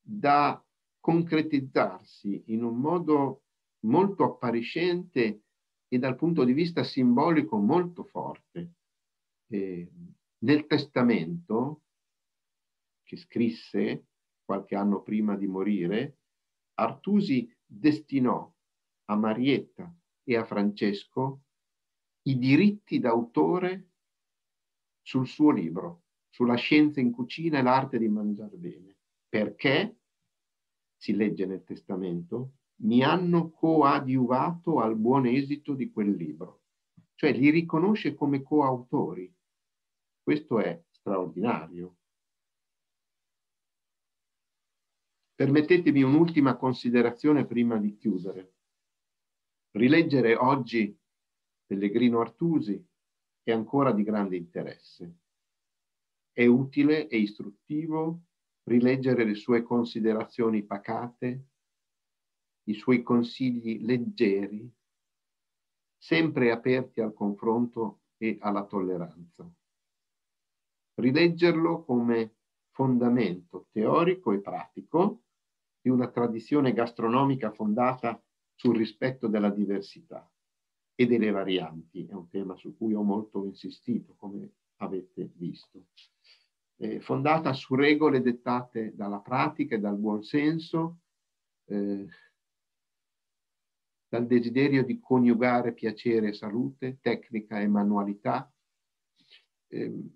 da concretizzarsi in un modo molto appariscente e dal punto di vista simbolico molto forte. Nel testamento che scrisse qualche anno prima di morire, Artusi destinò a Marietta e a Francesco i diritti d'autore sul suo libro, sulla scienza in cucina e l'arte di mangiar bene, perché, si legge nel testamento, mi hanno coadiuvato al buon esito di quel libro. Cioè li riconosce come coautori. Questo è straordinario. Permettetemi un'ultima considerazione prima di chiudere. Rileggere oggi Pellegrino Artusi è ancora di grande interesse. È utile e istruttivo rileggere le sue considerazioni pacate, i suoi consigli leggeri, sempre aperti al confronto e alla tolleranza. Rileggerlo come fondamento teorico e pratico di una tradizione gastronomica fondata sul rispetto della diversità e delle varianti. È un tema su cui ho molto insistito, come avete visto. È fondata su regole dettate dalla pratica e dal buonsenso, dal desiderio di coniugare piacere e salute, tecnica e manualità. Nel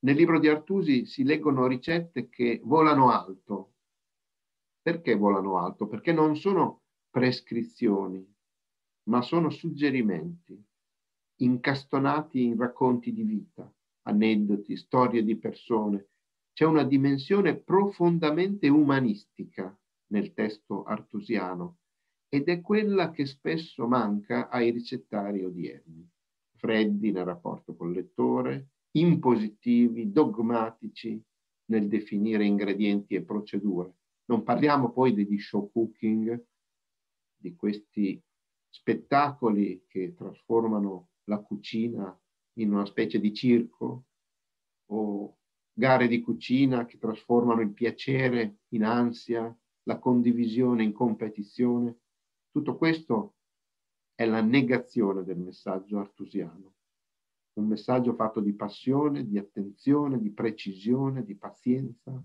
libro di Artusi si leggono ricette che volano alto. Perché volano alto? Perché non sono prescrizioni, ma sono suggerimenti, incastonati in racconti di vita, aneddoti, storie di persone. C'è una dimensione profondamente umanistica nel testo artusiano, ed è quella che spesso manca ai ricettari odierni, freddi nel rapporto col lettore, impositivi, dogmatici nel definire ingredienti e procedure. Non parliamo poi degli show cooking, di questi spettacoli che trasformano la cucina in una specie di circo, o gare di cucina che trasformano il piacere in ansia, la condivisione in competizione. Tutto questo è la negazione del messaggio artusiano, un messaggio fatto di passione, di attenzione, di precisione, di pazienza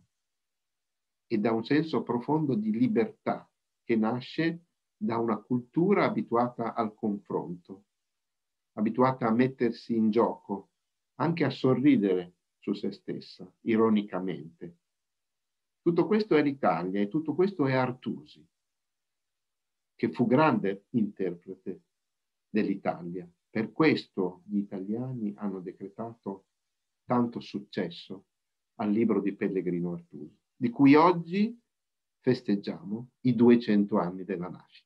e da un senso profondo di libertà che nasce da una cultura abituata al confronto, abituata a mettersi in gioco, anche a sorridere su se stessa, ironicamente. Tutto questo è l'Italia e tutto questo è Artusi, che fu grande interprete dell'Italia. Per questo gli italiani hanno decretato tanto successo al libro di Pellegrino Artusi, di cui oggi festeggiamo i 200 anni della nascita.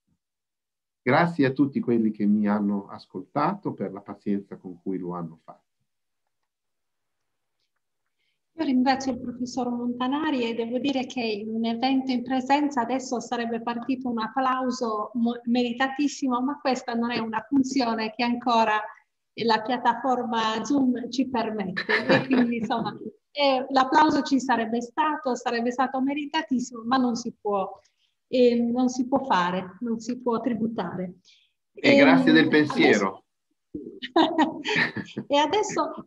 Grazie a tutti quelli che mi hanno ascoltato per la pazienza con cui lo hanno fatto. Io ringrazio il professor Montanari e devo dire che in un evento in presenza adesso sarebbe partito un applauso meritatissimo, ma questa non è una funzione che ancora la piattaforma Zoom ci permette. E quindi insomma l'applauso ci sarebbe stato meritatissimo, ma non si può e non si può fare, non si può tributare. E grazie del pensiero. Adesso... E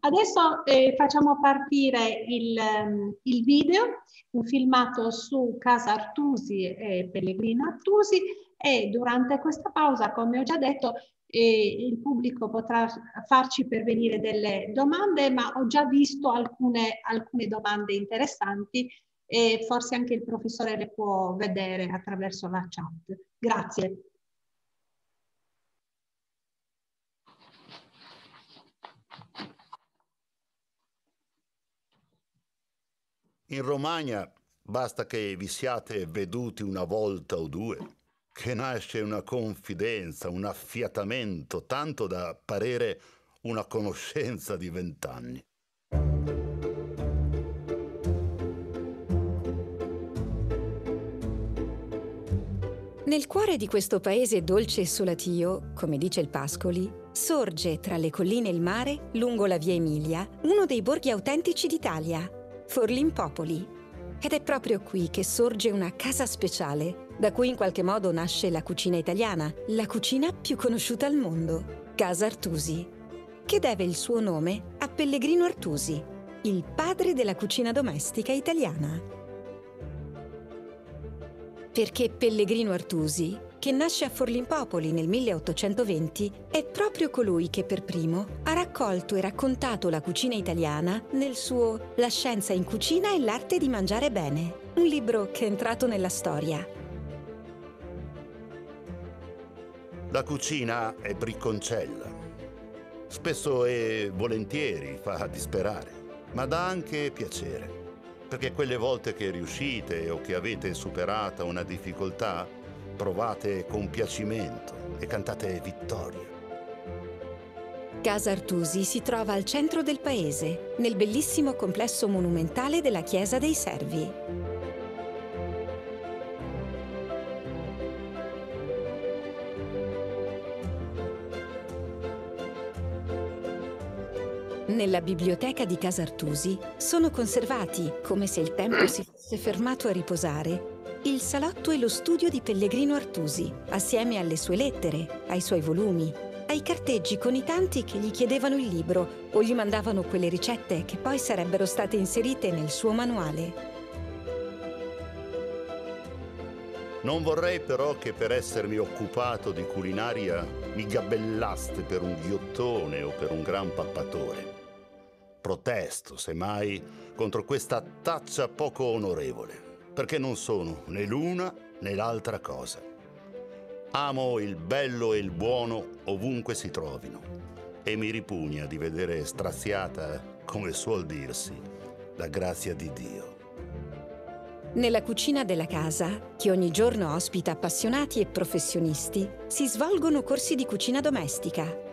adesso facciamo partire il video, un filmato su Casa Artusi e Pellegrino Artusi, e durante questa pausa, come ho già detto, il pubblico potrà farci pervenire delle domande, ma ho già visto alcune domande interessanti e forse anche il professore le può vedere attraverso la chat. Grazie. In Romagna basta che vi siate veduti una volta o due, che nasce una confidenza, un affiatamento, tanto da parere una conoscenza di 20 anni. Nel cuore di questo paese dolce e solatio, come dice il Pascoli, sorge tra le colline e il mare, lungo la Via Emilia, uno dei borghi autentici d'Italia, Forlimpopoli. Ed è proprio qui che sorge una casa speciale, da cui in qualche modo nasce la cucina italiana, la cucina più conosciuta al mondo, Casa Artusi, che deve il suo nome a Pellegrino Artusi, il padre della cucina domestica italiana. Perché Pellegrino Artusi, che nasce a Forlimpopoli nel 1820, è proprio colui che per primo ha raccolto e raccontato la cucina italiana nel suo La scienza in cucina e l'arte di mangiare bene, un libro che è entrato nella storia. La cucina è bricconcella. Spesso e volentieri fa disperare, ma dà anche piacere, perché quelle volte che riuscite o che avete superata una difficoltà, provate compiacimento e cantate vittoria. Casa Artusi si trova al centro del paese, nel bellissimo complesso monumentale della Chiesa dei Servi. Nella biblioteca di Casa Artusi sono conservati, come se il tempo si fosse fermato a riposare, il salotto e lo studio di Pellegrino Artusi, assieme alle sue lettere, ai suoi volumi, ai carteggi con i tanti che gli chiedevano il libro o gli mandavano quelle ricette che poi sarebbero state inserite nel suo manuale. Non vorrei però che per essermi occupato di culinaria mi gabbellaste per un ghiottone o per un gran pappatore. Protesto, semmai, contro questa taccia poco onorevole, perché non sono né l'una né l'altra cosa. Amo il bello e il buono ovunque si trovino, e mi ripugna di vedere straziata, come suol dirsi, la grazia di Dio. Nella cucina della casa, che ogni giorno ospita appassionati e professionisti, si svolgono corsi di cucina domestica.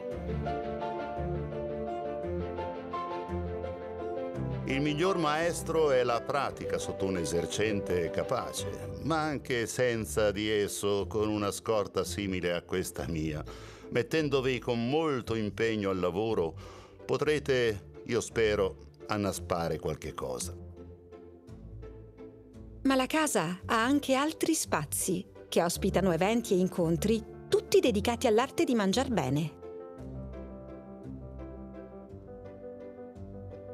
Il miglior maestro è la pratica sotto un esercente capace, ma anche senza di esso, con una scorta simile a questa mia. Mettendovi con molto impegno al lavoro, potrete, io spero, annaspare qualche cosa. Ma la casa ha anche altri spazi, che ospitano eventi e incontri, tutti dedicati all'arte di mangiar bene.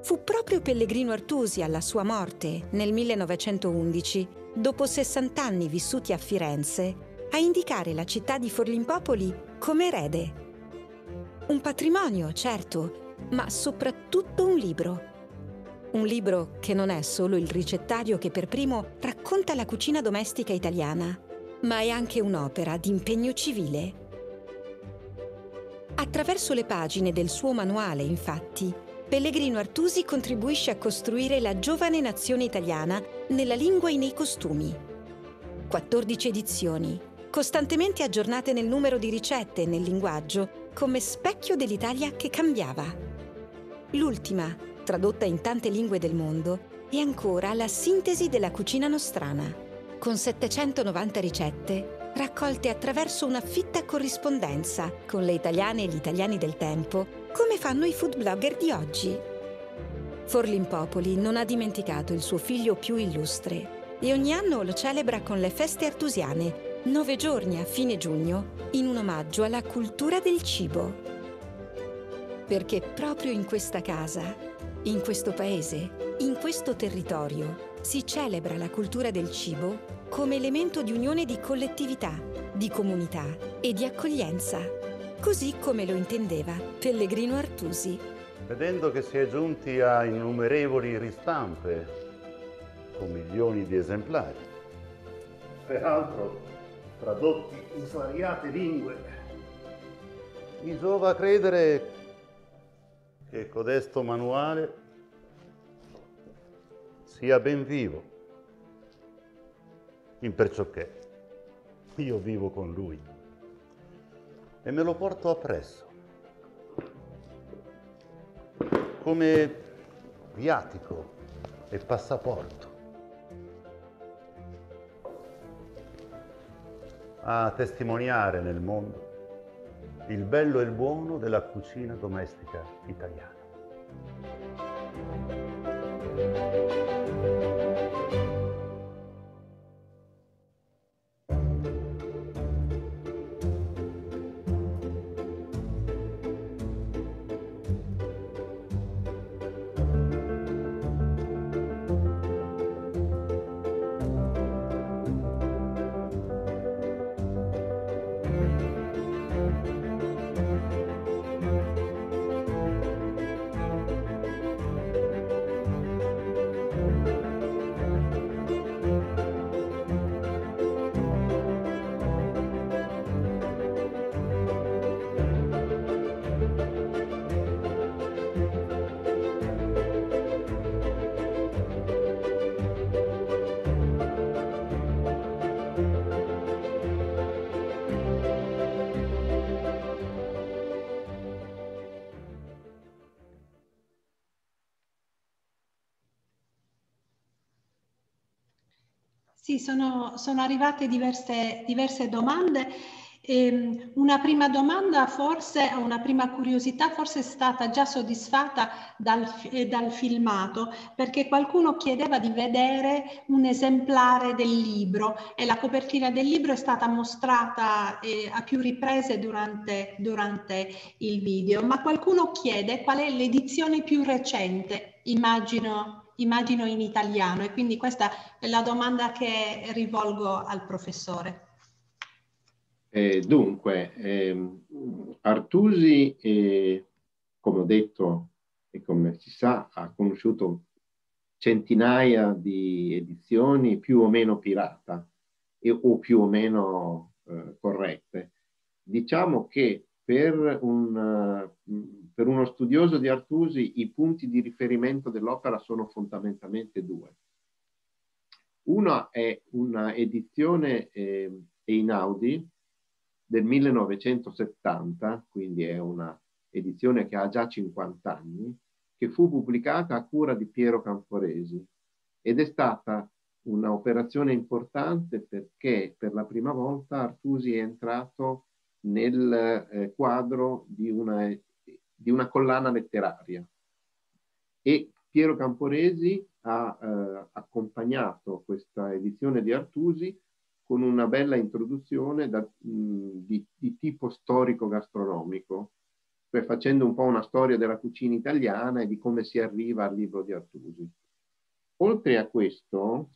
Fu proprio Pellegrino Artusi, alla sua morte, nel 1911, dopo 60 anni vissuti a Firenze, a indicare la città di Forlimpopoli come erede. Un patrimonio, certo, ma soprattutto un libro. Un libro che non è solo il ricettario che per primo racconta la cucina domestica italiana, ma è anche un'opera di impegno civile. Attraverso le pagine del suo manuale, infatti, Pellegrino Artusi contribuisce a costruire la giovane nazione italiana nella lingua e nei costumi. 14 edizioni, costantemente aggiornate nel numero di ricette e nel linguaggio, come specchio dell'Italia che cambiava. L'ultima, tradotta in tante lingue del mondo, è ancora la sintesi della cucina nostrana, con 790 ricette raccolte attraverso una fitta corrispondenza con le italiane e gli italiani del tempo, come fanno i food blogger di oggi. Forlimpopoli non ha dimenticato il suo figlio più illustre, e ogni anno lo celebra con le feste artusiane, 9 giorni a fine giugno, in un omaggio alla cultura del cibo. Perché proprio in questa casa, in questo paese, in questo territorio, si celebra la cultura del cibo come elemento di unione di collettività, di comunità e di accoglienza, così come lo intendeva Pellegrino Artusi. Vedendo che si è giunti a innumerevoli ristampe, con milioni di esemplari, peraltro tradotti in svariate lingue, mi giova credere che codesto manuale sia ben vivo, imperciò che io vivo con lui e me lo porto appresso come viatico e passaporto a testimoniare nel mondo il bello e il buono della cucina domestica italiana. Sì, sono arrivate diverse domande. Una prima domanda, forse, una prima curiosità, forse è stata già soddisfatta dal filmato, perché qualcuno chiedeva di vedere un esemplare del libro e la copertina del libro è stata mostrata a più riprese durante il video, ma qualcuno chiede qual è l'edizione più recente, immagino in italiano, e quindi questa è la domanda che rivolgo al professore. Dunque, Artusi, come ho detto e come si sa, ha conosciuto centinaia di edizioni più o meno pirata o più o meno corrette. Diciamo che per uno studioso di Artusi i punti di riferimento dell'opera sono fondamentalmente due. Una è una edizione Einaudi del 1970, quindi è una edizione che ha già 50 anni, che fu pubblicata a cura di Piero Camporesi ed è stata un'operazione importante perché per la prima volta Artusi è entrato nel quadro di una collana letteraria e Piero Camporesi ha accompagnato questa edizione di Artusi con una bella introduzione di tipo storico-gastronomico, cioè facendo un po' una storia della cucina italiana e di come si arriva al libro di Artusi. Oltre a questo,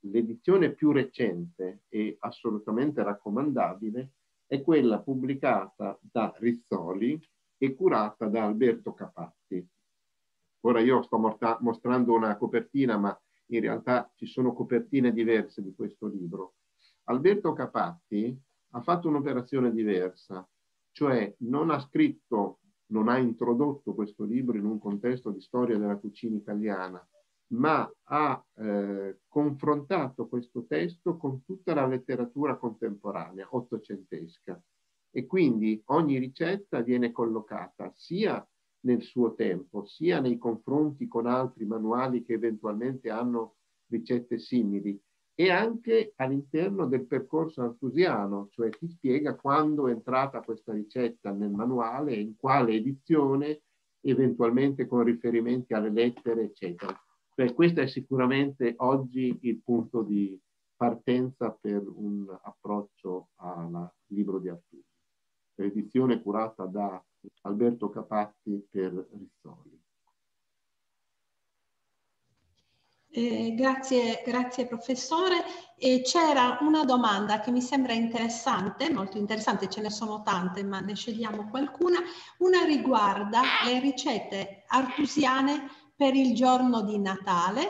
l'edizione più recente e assolutamente raccomandabile è quella pubblicata da Rizzoli e curata da Alberto Capatti. Ora io sto mostrando una copertina, ma in realtà ci sono copertine diverse di questo libro. Alberto Capatti ha fatto un'operazione diversa, cioè non ha introdotto questo libro in un contesto di storia della cucina italiana, ma ha confrontato questo testo con tutta la letteratura contemporanea, ottocentesca. E quindi ogni ricetta viene collocata sia nel suo tempo, sia nei confronti con altri manuali che eventualmente hanno ricette simili, e anche all'interno del percorso artusiano, cioè ti spiega quando è entrata questa ricetta nel manuale, in quale edizione, eventualmente con riferimenti alle lettere, eccetera. Cioè, questo è sicuramente oggi il punto di partenza per un approccio al libro di Artusi. L'edizione curata da Alberto Capatti per Rizzoli. Grazie professore. C'era una domanda che mi sembra interessante, molto interessante, ce ne sono tante ma ne scegliamo qualcuna. Una riguarda le ricette artusiane per il giorno di Natale,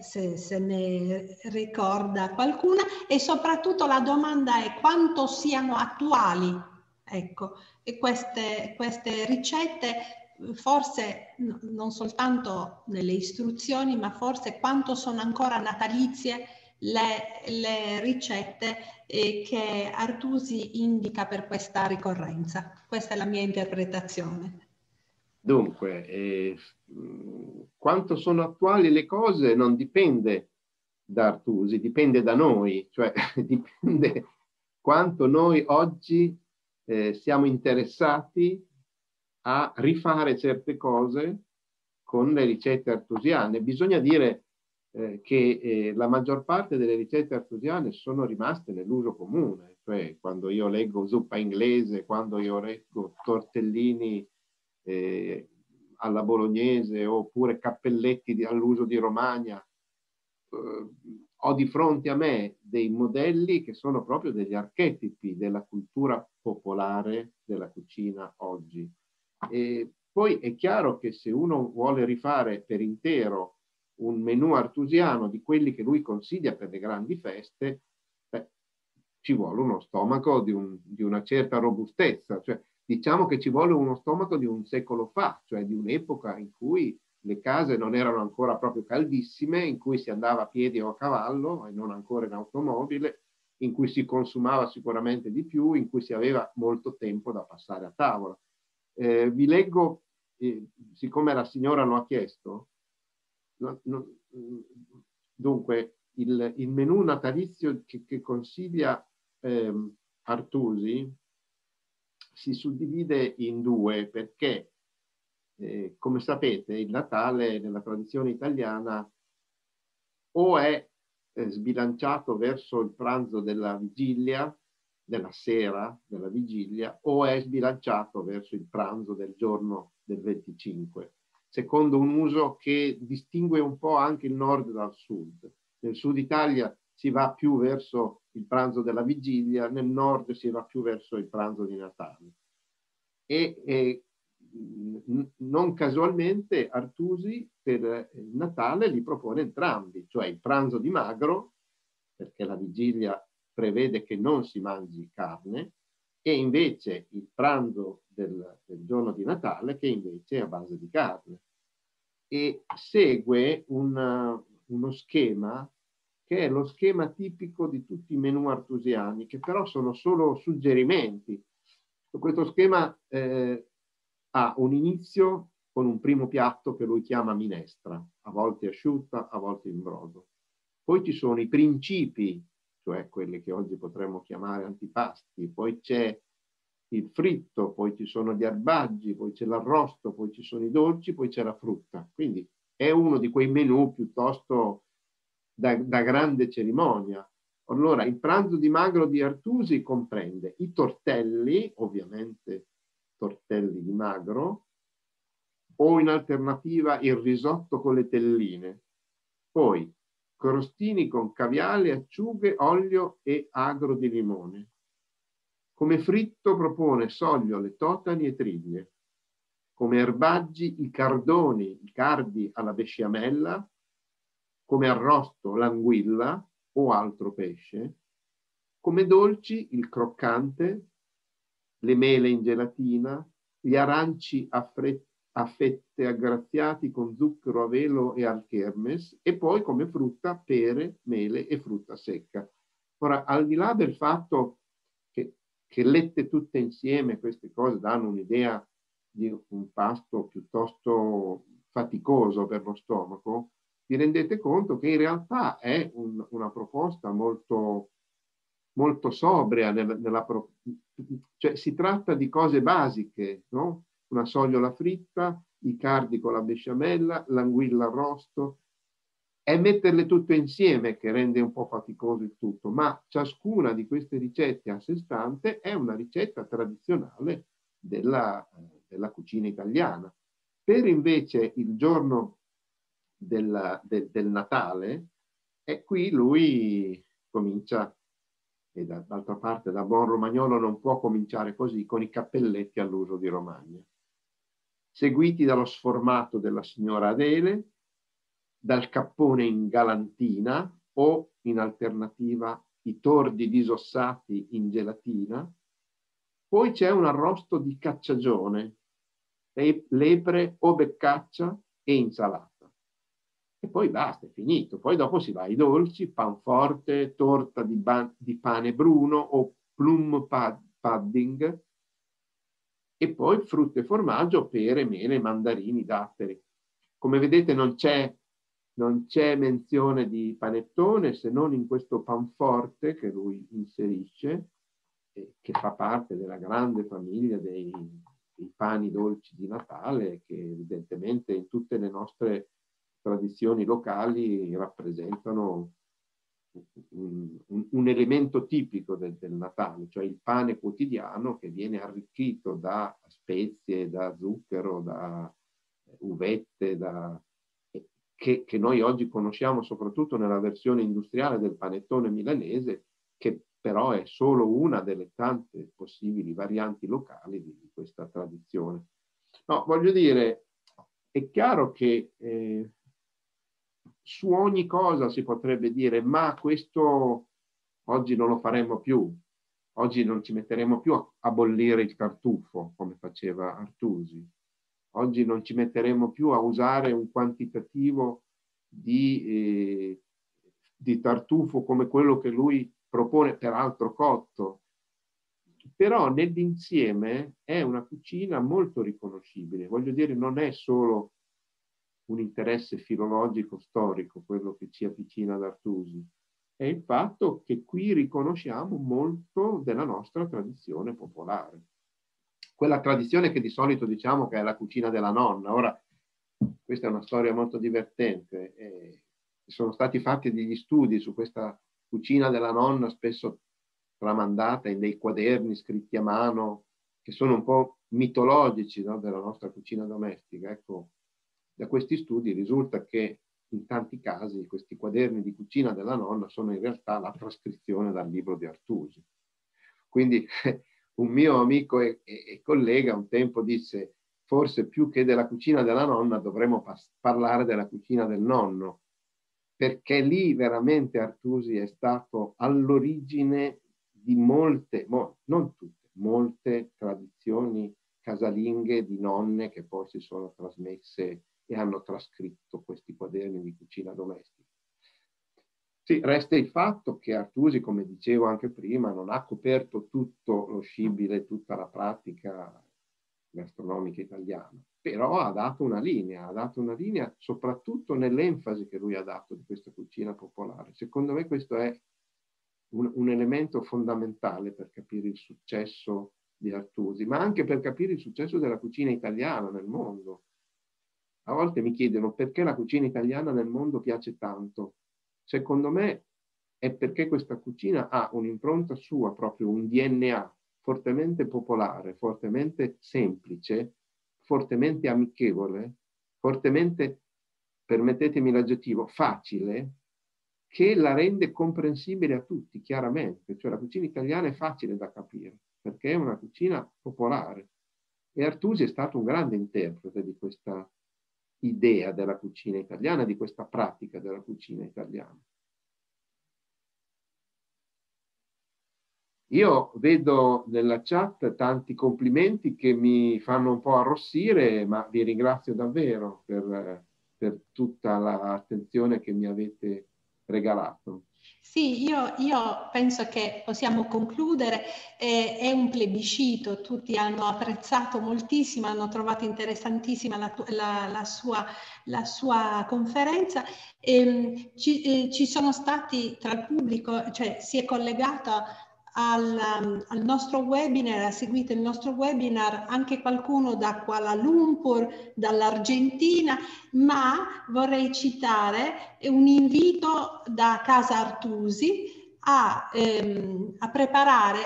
se ne ricorda qualcuna, e soprattutto la domanda è quanto siano attuali, ecco, e queste ricette, forse non soltanto nelle istruzioni, ma forse quanto sono ancora natalizie le ricette che Artusi indica per questa ricorrenza. Questa è la mia interpretazione. Dunque, quanto sono attuali le cose non dipende da Artusi, dipende da noi, cioè dipende quanto noi oggi siamo interessati a rifare certe cose con le ricette artusiane. Bisogna dire che la maggior parte delle ricette artusiane sono rimaste nell'uso comune, cioè quando io leggo zuppa inglese, quando io leggo tortellini alla bolognese oppure cappelletti all'uso di Romagna, ho di fronte a me dei modelli che sono proprio degli archetipi della cultura popolare della cucina oggi. E poi è chiaro che se uno vuole rifare per intero un menù artusiano di quelli che lui consiglia per le grandi feste, ci vuole uno stomaco di una certa robustezza, cioè diciamo che ci vuole uno stomaco di un secolo fa, cioè di un'epoca in cui le case non erano ancora proprio caldissime, in cui si andava a piedi o a cavallo e non ancora in automobile, in cui si consumava sicuramente di più, in cui si aveva molto tempo da passare a tavola. Vi leggo, siccome la signora lo ha chiesto, dunque il menù natalizio che consiglia Artusi si suddivide in due, perché come sapete il Natale nella tradizione italiana o è sbilanciato verso il pranzo della vigilia, della sera della vigilia, o è sbilanciato verso il pranzo del giorno del 25, secondo un uso che distingue un po' anche il nord dal sud. Nel sud Italia si va più verso il pranzo della vigilia, nel nord si va più verso il pranzo di Natale. E non casualmente Artusi per Natale li propone entrambi, cioè il pranzo di magro, perché la vigilia prevede che non si mangi carne, e invece il pranzo del giorno di Natale, che invece è a base di carne. E segue uno schema che è lo schema tipico di tutti i menù artusiani, che però sono solo suggerimenti. Questo schema ha un inizio con un primo piatto che lui chiama minestra, a volte asciutta, a volte in brodo. Poi ci sono i principi, cioè quelli che oggi potremmo chiamare antipasti, poi c'è il fritto, poi ci sono gli erbaggi, poi c'è l'arrosto, poi ci sono i dolci, poi c'è la frutta. Quindi è uno di quei menù piuttosto da grande cerimonia. Allora, il pranzo di magro di Artusi comprende i tortelli, ovviamente tortelli di magro, o in alternativa il risotto con le telline. Poi crostini con caviale, acciughe, olio e agro di limone. Come fritto propone sogliole, totani e triglie. Come erbaggi i cardoni, i cardi alla besciamella. Come arrosto l'anguilla o altro pesce. Come dolci il croccante, le mele in gelatina, gli aranci a fette aggraziati con zucchero a velo e al kermes, e poi come frutta pere, mele e frutta secca. Ora, al di là del fatto che lette tutte insieme queste cose danno un'idea di un pasto piuttosto faticoso per lo stomaco, vi rendete conto che in realtà è una proposta molto, molto sobria, cioè si tratta di cose basiche, no? Una sogliola fritta, i cardi con la besciamella, l'anguilla arrosto. È metterle tutte insieme che rende un po' faticoso il tutto, ma ciascuna di queste ricette a sé stante è una ricetta tradizionale della cucina italiana. Per invece il giorno del Natale, e qui lui comincia, e d'altra parte da buon romagnolo non può cominciare così, con i cappelletti all'uso di Romagna, seguiti dallo sformato della signora Adele, dal cappone in galantina o, in alternativa, i tordi disossati in gelatina. Poi c'è un arrosto di cacciagione, lepre o beccaccia e insalata. E poi basta, è finito. Poi dopo si va ai dolci, panforte, torta di pane bruno o plum pudding, e poi frutta e formaggio, pere, mele, mandarini, datteri. Come vedete non c'è menzione di panettone, se non in questo panforte che lui inserisce, che fa parte della grande famiglia dei pani dolci di Natale, che evidentemente in tutte le nostre tradizioni locali rappresentano un elemento tipico del Natale, cioè il pane quotidiano che viene arricchito da spezie, da zucchero, da uvette, che noi oggi conosciamo soprattutto nella versione industriale del panettone milanese, che però è solo una delle tante possibili varianti locali di questa tradizione. No, voglio dire, è chiaro che su ogni cosa si potrebbe dire, ma questo oggi non lo faremo più, oggi non ci metteremo più a bollire il tartufo come faceva Artusi. Oggi non ci metteremo più a usare un quantitativo di tartufo come quello che lui propone, peraltro cotto. Però nell'insieme è una cucina molto riconoscibile. Voglio dire, non è solo un interesse filologico storico quello che ci avvicina ad Artusi, è il fatto che qui riconosciamo molto della nostra tradizione popolare. Quella tradizione che di solito diciamo che è la cucina della nonna. Ora, questa è una storia molto divertente. Sono stati fatti degli studi su questa cucina della nonna, spesso tramandata in dei quaderni scritti a mano, che sono un po' mitologici, no, della nostra cucina domestica. Ecco, da questi studi risulta che in tanti casi questi quaderni di cucina della nonna sono in realtà la trascrizione dal libro di Artusi. Quindi... Un mio amico e collega un tempo disse: forse più che della cucina della nonna dovremmo parlare della cucina del nonno, perché lì veramente Artusi è stato all'origine di molte, non tutte, molte tradizioni casalinghe di nonne che poi si sono trasmesse e hanno trascritto questi quaderni di cucina domestica. Sì, resta il fatto che Artusi, come dicevo anche prima, non ha coperto tutto lo scibile, tutta la pratica gastronomica italiana, però ha dato una linea soprattutto nell'enfasi che lui ha dato di questa cucina popolare. Secondo me questo è un elemento fondamentale per capire il successo di Artusi, ma anche per capire il successo della cucina italiana nel mondo. A volte mi chiedono perché la cucina italiana nel mondo piace tanto. Secondo me è perché questa cucina ha un'impronta sua, proprio un DNA fortemente popolare, fortemente semplice, fortemente amichevole, fortemente, permettetemi l'aggettivo, facile, che la rende comprensibile a tutti, chiaramente. Cioè la cucina italiana è facile da capire, perché è una cucina popolare. E Artusi è stato un grande interprete di questa idea della cucina italiana, di questa pratica della cucina italiana. Io vedo nella chat tanti complimenti che mi fanno un po' arrossire, ma vi ringrazio davvero per tutta l'attenzione che mi avete regalato. Sì, io penso che possiamo concludere, è un plebiscito, tutti hanno apprezzato moltissimo, hanno trovato interessantissima la sua conferenza. Ci sono stati tra il pubblico, cioè si è collegata al nostro webinar, ha seguito il nostro webinar anche qualcuno da Kuala Lumpur, dall'Argentina, ma vorrei citare un invito da Casa Artusi a preparare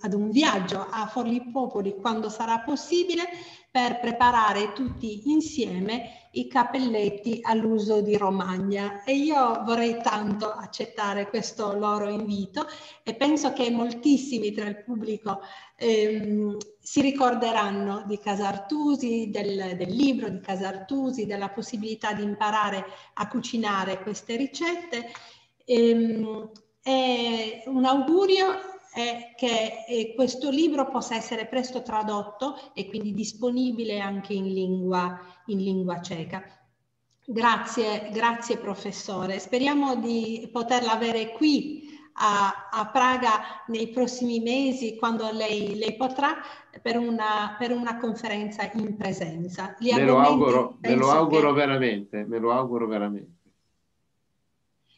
ad un viaggio a Forlimpopoli quando sarà possibile, per preparare tutti insieme i cappelletti all'uso di Romagna, e io vorrei tanto accettare questo loro invito e penso che moltissimi tra il pubblico si ricorderanno di Casa Artusi, del libro di Casa Artusi, della possibilità di imparare a cucinare queste ricette. È un augurio che questo libro possa essere presto tradotto e quindi disponibile anche in lingua ceca. Grazie professore, speriamo di poterla avere qui a Praga nei prossimi mesi, quando lei potrà, per una conferenza in presenza. Me lo auguro veramente.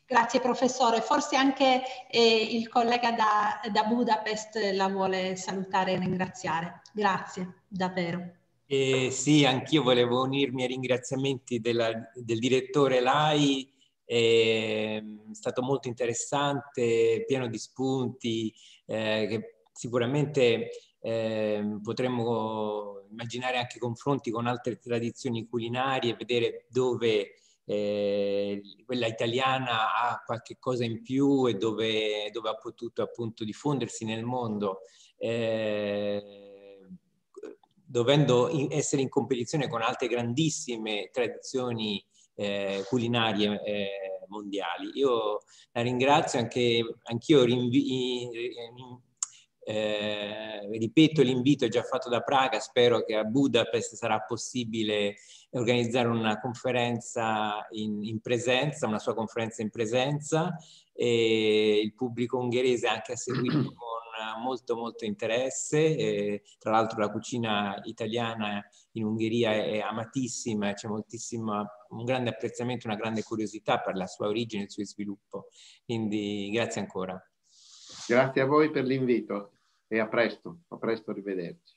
Grazie professore, forse anche il collega da Budapest la vuole salutare e ringraziare. Grazie, davvero. Sì, anch'io volevo unirmi ai ringraziamenti del direttore Lai, è stato molto interessante, pieno di spunti che sicuramente potremmo immaginare anche confronti con altre tradizioni culinarie e vedere dove quella italiana ha qualche cosa in più e dove ha potuto appunto diffondersi nel mondo, dovendo essere in competizione con altre grandissime tradizioni culinarie mondiali. Io la ringrazio, anch'io ripeto l'invito già fatto da Praga, spero che a Budapest sarà possibile organizzare una conferenza in presenza, una sua conferenza in presenza, e il pubblico ungherese anche ha seguito con molto interesse, tra l'altro la cucina italiana in Ungheria è amatissima, c'è un grande apprezzamento, una grande curiosità per la sua origine e il suo sviluppo, quindi grazie ancora. Grazie a voi per l'invito e a presto rivederci.